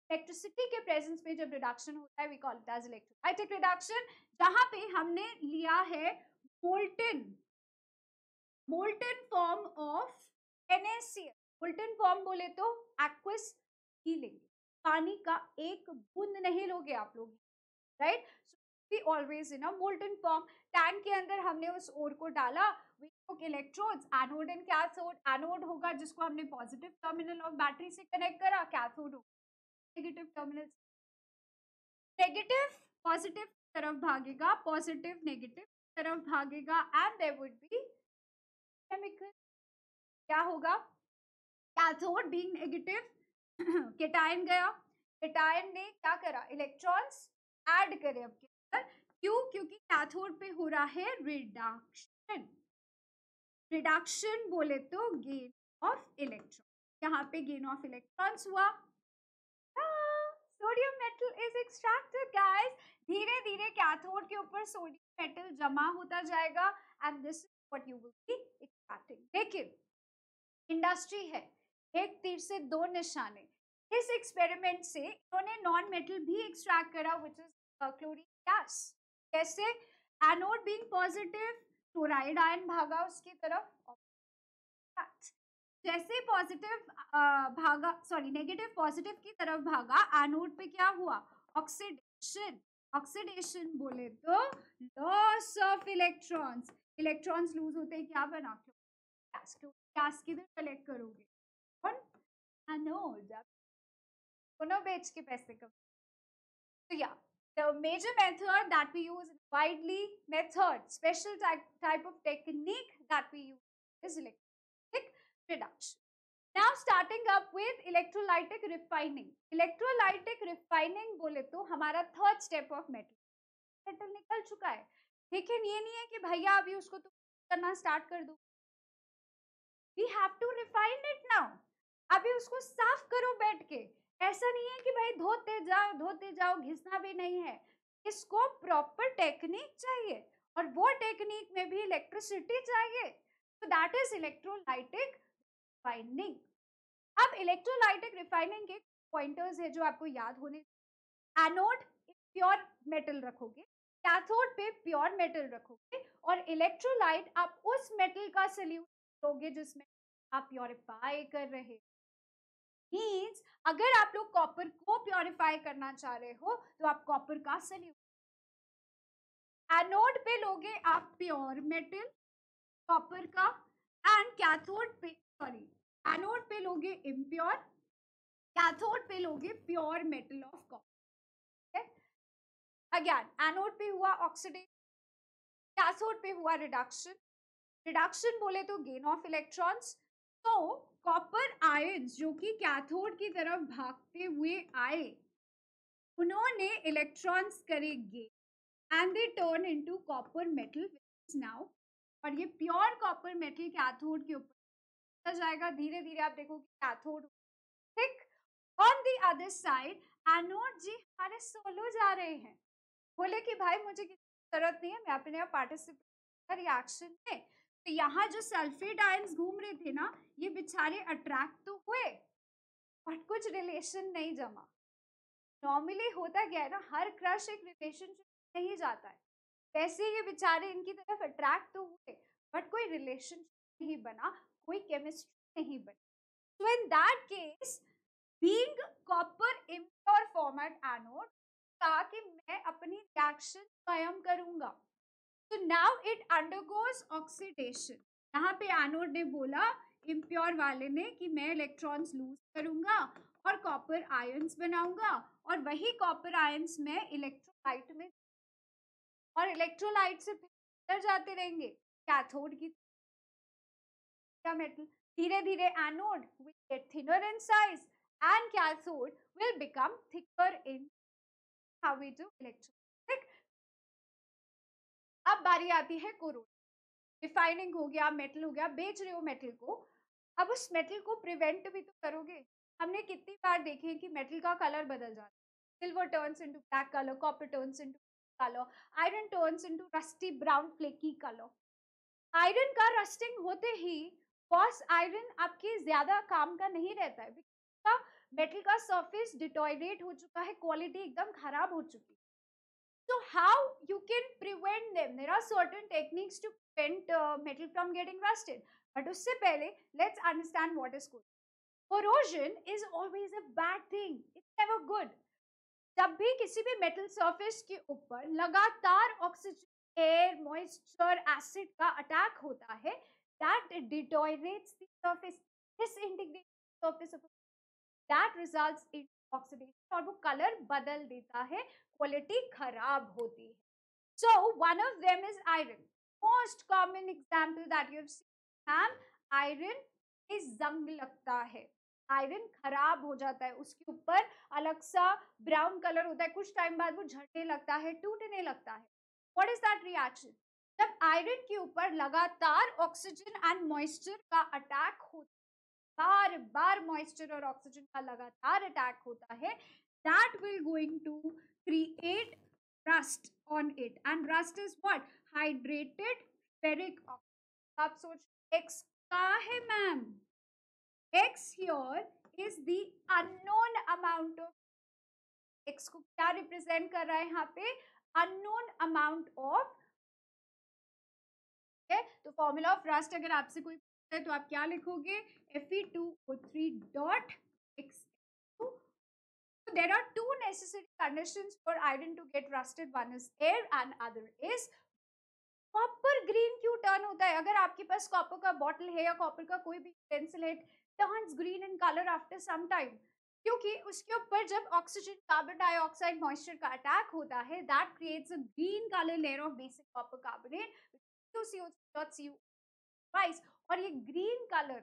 Electricity के presence में जब reduction होता है we call it as electrolytic reduction, जहाँ पे हमने लिया है molten molten form of N A C l। molten form बोले तो aqueous ही लेंगे, पानी का एक बूंद नहीं लोगे आप लोग, right. We always in a molten form. Tank के अंदर हमने उस ओर को डाला, we took electrodes, anode and cathode. Anode होगा जिसको हमने पॉजिटिव टर्मिनल ऑफ बैटरी से कनेक्ट करा, कैथोड होगा नेगेटिव टर्मिनल। नेगेटिव पॉजिटिव तरफ भागेगा, पॉजिटिव नेगेटिव तरफ भागेगा and there would be chemical. क्या होगा, कैथोड बीइंग नेगेटिव केटायन गया, केटायन ने क्या करा, इलेक्ट्रॉन्स ऐड करे आपके अंदर। क्यों, क्योंकि कैथोड पे हो रहा है रिडक्शन। रिडक्शन बोले तो गेन ऑफ इलेक्ट्रॉन, यहाँ पे गेन ऑफ इलेक्ट्रॉन्स हुआ। Sodium metal is extracted guys. धीरे धीरे कैथोड के ऊपर सोडियम मेटल जमा होता जाएगा and this is what you will be extracting. लेकिन इंडस्ट्री है, एक तीर से दो निशाने। इस एक्सपेरिमेंट से इन्होंने नॉन मेटल भी एक्सट्रैक्ट करा व्हिच इज क्लोरीन गैस। कैसे, anode being positive, chloride ion भागा उसकी तरफ। जैसे पॉजिटिव भागा, सॉरी नेगेटिव पॉजिटिव की तरफ भागा, एनोड पे क्या हुआ, ऑक्सीडेशन। ऑक्सीडेशन बोले तो loss of electrons, electrons lose होते क्या बना, क्लोरीन गैस। क्लोरीन गैस किधर कलेक्ट करोगे, एनोड। दोनों बेच के पैसे कमाते। तो या the major method that we use widely, method special type type of technique that we use is electrolytic reduction. Now starting up with electrolytic refining. Electrolytic refining बोले तो हमारा third step of metal. Metal निकल चुका है, लेकिन ये नहीं है कि भैया अभी उसको तुम करना स्टार्ट कर दो। We have to refine it now. अभी उसको साफ करो बैठ के। ऐसा नहीं है कि भाई धोते जाओ धोते जाओ, घिसना भी नहीं है। इसको प्रॉपर टेक्निक चाहिए और वो टेक्निक में भी इलेक्ट्रिसिटी चाहिए, so that is electrolytic refining. अब इलेक्ट्रोलाइटिक रिफाइनिंग के पॉइंटर्स है जो आपको याद होने। एनोड प्योर मेटल रखोगे, कैथोड पे प्योर मेटल रखोगे और इलेक्ट्रोलाइट आप उस मेटल का सॉल्यूट लोगे जिसमें आप प्योरीफाई कर रहे हो। मींस अगर आप लोग कॉपर को प्योरीफाई करना चाह रहे हो तो आप कॉपर का सॉल्यूट। एनोड पे लोगे आप प्योर मेटल कॉपर का एंड कैथोड पे, सॉरी एनोड पे लोगे इम्प्योर, कैथोड पे लोगे pure metal of copper. Again anode पे हुआ ऑक्सीडेशन, कैथोड पे हुआ रिडक्शन। रिडक्शन बोले तो गेन ऑफ इलेक्ट्रॉन्स। तो कॉपर आयंस जो कि कैथोड की तरफ भागते हुए आए, उन्होंने इलेक्ट्रॉन्स करे gain and they turn into copper metal now. और ये प्योर कॉपर मेटल कैथोड के ऊपर जाएगा। धीरे धीरे आप देखोगे कैथोड ठीक। On the other side anode जी हमारे सोलो जा रहे हैं, बोले कि भाई मुझे जरूरत नहीं है, मैं अपने आप पार्टिसिपेट रिएक्शन में। तो यहाँ जो सल्फेट आयंस घूम रहे थे ना, ये बेचारे अट्रैक्ट तो हुए बट कुछ रिलेशन नहीं जमा। नॉर्मली होता क्या है ना, हर क्रश एक रिलेशनशिप नहीं जाता है, वैसे ये बेचारे इनकी तरफ अट्रैक्ट तो हुए बट कोई रिलेशन नहीं बना, कोई केमिस्ट्री नहीं बनी। So in that case being copper impure form at anode, था कि मैं अपनी रिएक्शन स्वयं करूंगा. तो नाउ इट अंडरगोज ऑक्सीडेशन. यहाँ पे एनोड ने बोला इम्प्योर वाले ने कि मैं इलेक्ट्रॉन्स लूज करूंगा और कॉपर आयंस बनाऊंगा और वही कॉपर आयंस मैं इलेक्ट्रोलाइट में और इलेक्ट्रोलाइट से फिर जाते रहेंगे कैथोड की क्या मेटल. धीरे धीरे anode will get thinner in size and cathode will become thicker in how we do electrolyte. अब बारी आती है कोरोना. रिफाइनिंग हो गया, मेटल हो गया, बेच रहे हो मेटल को. अब उस मेटल को प्रिवेंट भी तो करोगे. हमने कितनी बार देखे कि मेटल का कलर बदल जाता है. Silver turns into black colour, copper turns into colour, iron turns into rusty brown flaky colour. Iron का रस्टिंग होते ही बॉस आयरन आपके ज्यादा काम का नहीं रहता है. मेटल का सरफेस डिटोरेट हो चुका है, क्वालिटी एकदम खराब हो चुकी है. So how you can prevent them? There are certain techniques to prevent uh, metal from getting rusted. But उससे पहले let's understand what is corrosion. Corrosion is always a bad thing. It's never good. जब भी किसी भी metal surface के ऊपर लगातार oxygen, air, moisture, acid का attack होता है, that deteriorates the surface, disintegrates the surface of that results in oxidation और वो कलर बदल देता है, क्वालिटी खराब होती है. So one of them is iron. Most common example that you have seen ma'am, iron is जंग लगता है, आयरन खराब हो जाता है, उसके ऊपर अलग सा ब्राउन कलर होता है, कुछ टाइम बाद वो झड़ने लगता है, टूटने लगता है. What is that reaction? जब आयरन के ऊपर लगातार ऑक्सीजन एंड मॉइस्चर का अटैक होता है, बार बार मॉइस्चर और ऑक्सीजन का लगातार अटैक होता है, that will going to create rust on it. And rust is what? Hydrated ferric oxide. आप सोच एक्स का है ma'am, x here is the unknown amount of, x को क्या रिप्रेजेंट कर रहा है यहाँ पे? Unknown amount of. तो फॉर्मूला ऑफ रस्ट अगर आपसे कोई तो आप क्या लिखोगे? F E two O three dot X two. So there are two necessary conditions for iron to get rusted. One is air and other is copper. Green क्यों turn होता है? अगर आपके पास कॉपर का बॉटल है या कॉपर का कोई भी पेंसिल है, turns green in colour after some time, क्योंकि उसके ऊपर जब ऑक्सीजन, कार्बन डाइऑक्साइड, मॉइस्चर का अटैक होता है, that creates a green colour layer of basic copper carbonate two C O three dot C O five. और ये green colour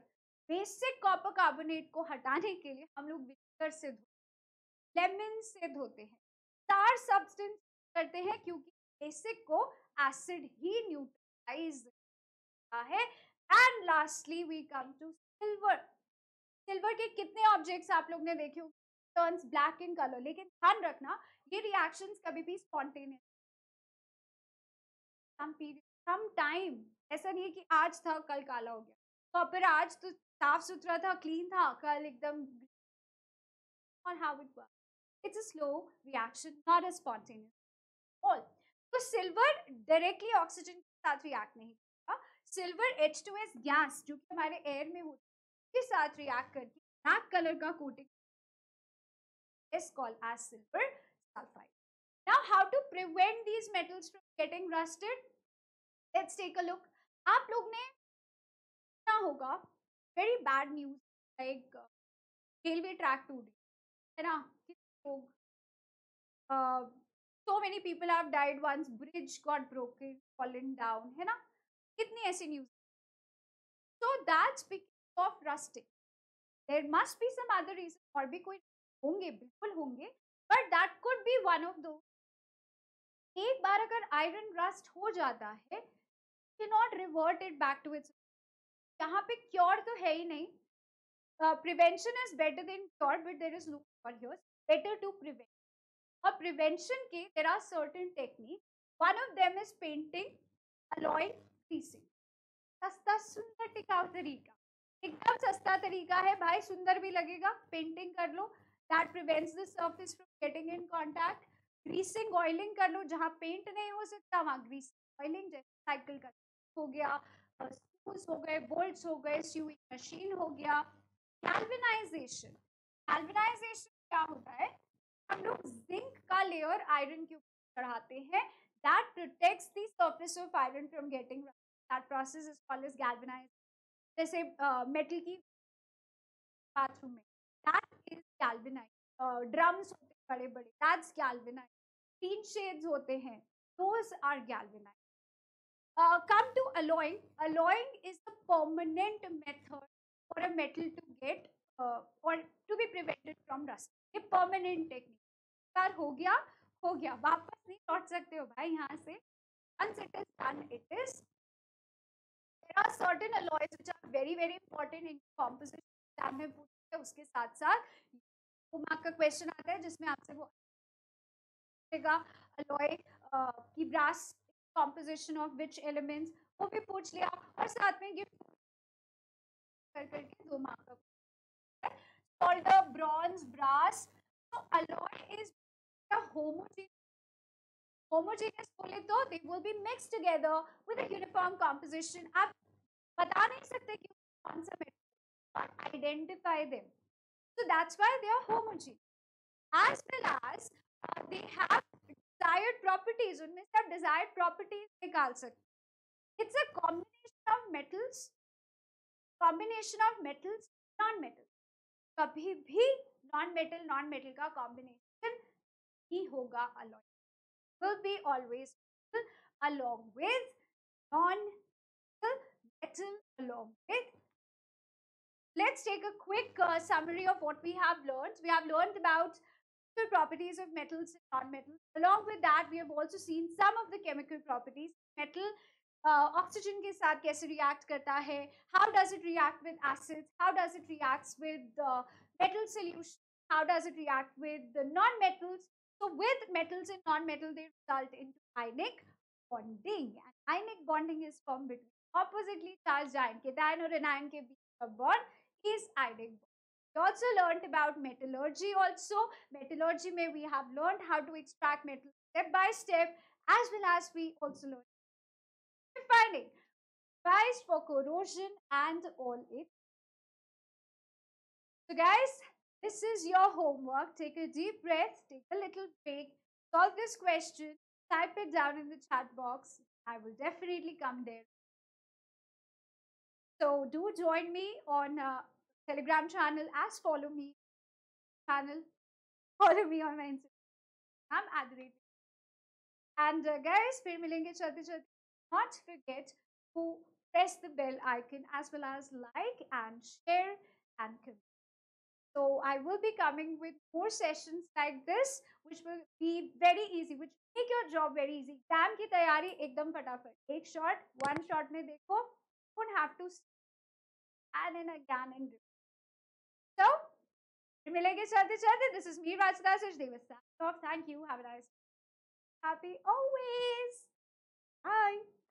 basic copper carbonate को हटाने के लिए हम लोग विनेगर से धोते हैं, लेमन से धोते हैं, स्टार सब्सटेंस करते हैं, क्योंकि बेसिक को एसिड ही न्यूट्रलाइज करता है. And lastly we come to silver. Silver के कितने ऑब्जेक्ट्स आप लोग ने देखे होंगे टर्न्स ब्लैक इन कलर, लेकिन ध्यान रखना ये रिएक्शंस कभी भी spontaneous, some period, some time, ऐसा नहीं है कि आज था कल काला हो गया. कॉपर आज तो साफ सुथरा था, क्लीन था, कल एकदम. और how it works, it's a slow reaction, not a spontaneous all. तो सिल्वर डायरेक्टली ऑक्सीजन के साथ रिएक्ट नहीं करता. Silver H two S gas जो कि हमारे एयर में होती है, के साथ रिएक्ट करके ब्लैक कलर का coating is called as silver sulphide. Now how to prevent these metals from getting rusted, let's take a look. आप लोग ने क्या होगा, very bad news, like railway track टूट गया है ना, लोग, so many people have died once, bridge got broken, fallen down, है ना, कितनी ऐसी news. So that's because of rusting. There must be some other reason, और भी कोई होंगे, बिल्कुल होंगे, but that could be one of दो. एक बार अगर आयरन रस्ट हो जाता है, can not revert it back to its. यहाँ पे क्योर तो है ही नहीं. Prevention is better than cure, but there is no cure here. Better to prevent. और प्रिवेंशन के there are certain technique. One of them is painting, alloying, greasing. सस्ता सुंदर टिकाऊ तरीका, एकदम सस्ता तरीका है भाई, सुंदर भी लगेगा. पेंटिंग कर लो, that prevents the surface from getting in contact. Greasing, oiling कर लो, जहाँ पेंट नहीं हो सकता वहाँ ग्रीसिंग, ऑयलिंग, जैसे साइकिल का हो गया, स्क्रूज हो गए, बोल्ट्स हो गए, स्यूइंग मशीन हो गया. गैल्वेनाइजेशन, गैल्वेनाइजेशन क्या होता है? हम लोग जिंक का लेयर आयरन के ऊपर चढ़ाते हैं that protects the surface of iron from getting rusted. That process is called as galvanization. जैसे मेटल uh, की बाथरूम में that is galvanized. Drums uh, होते हैं बड़े बड़े that's galvanized. तीन शेड्स होते हैं those are galvanized. Uh, come to alloying. Alloying is a permanent method for a metal to get uh, or to be prevented from rusting. ये permanent technique. बार हो गया हो गया वापस नहीं लौट सकते हो भाई यहाँ से. Once it is done, it is. There are certain alloys which are very very important in composition. Exam में पूछते हैं. उसके साथ साथ दो मार्क का क्वेश्चन आता है जिसमें आपसे वो पूछेगा अलॉय की brass composition of which elements वो भी पूछ लिया और साथ में गिफ्ट कर करके दो मार्क का. Solder, bronze, brass. So alloy is homogeneous. Homogeneous बोले तो they will be mixed together with a uniform composition. आप बता नहीं सकते कि कौन सा metal, identify them. So that's why they are homogeneous. As well as uh, they have desired properties. उनमें से आप desired properties निकाल सकते. It's a combination of metals, combination of metals, non-metals. कभी भी non-metal, non-metal का combination ही होगा alloy. Will be always metal along with non-metal, metal along with. Let's take a quick uh, summary of what we have learned. We have learned about the properties of metals and non-metals. Along with that, we have also seen some of the chemical properties. Metal uh, oxygen के साथ कैसे react करता है? How does it react with acids? How does it react with uh, metal solution? How does it react with the non-metals? So with metals and non-metal, they result into ionic bonding. And ionic bonding is formed between oppositely charged ion, cation or anion के बीच bond is ionic bond. We also learnt about metallurgy. Also, metallurgy में we have learnt how to extract metal step by step, as well as we also learnt refining, price for corrosion and all it. So guys, this is your homework. Take a deep breath, take a little break, solve this question, type it down in the chat box. I will definitely come there. So do join me on uh, Telegram channel as follow me channel. Follow me on my Instagram. I'm Aditi. And uh, guys, फिर मिलेंगे चलते चलते. Not forget to press the bell icon as well as like and share and comment. So I will be coming with more sessions like this, which will be very easy, which make your job very easy. Exam की तैयारी एकदम फटाफट, एक shot, one shot में देखो. Don't have to and then again and do. So मिलेंगे चलते चलते. This is me, Rachita Sachdeva. Thank you. Have a nice, happy always. Bye.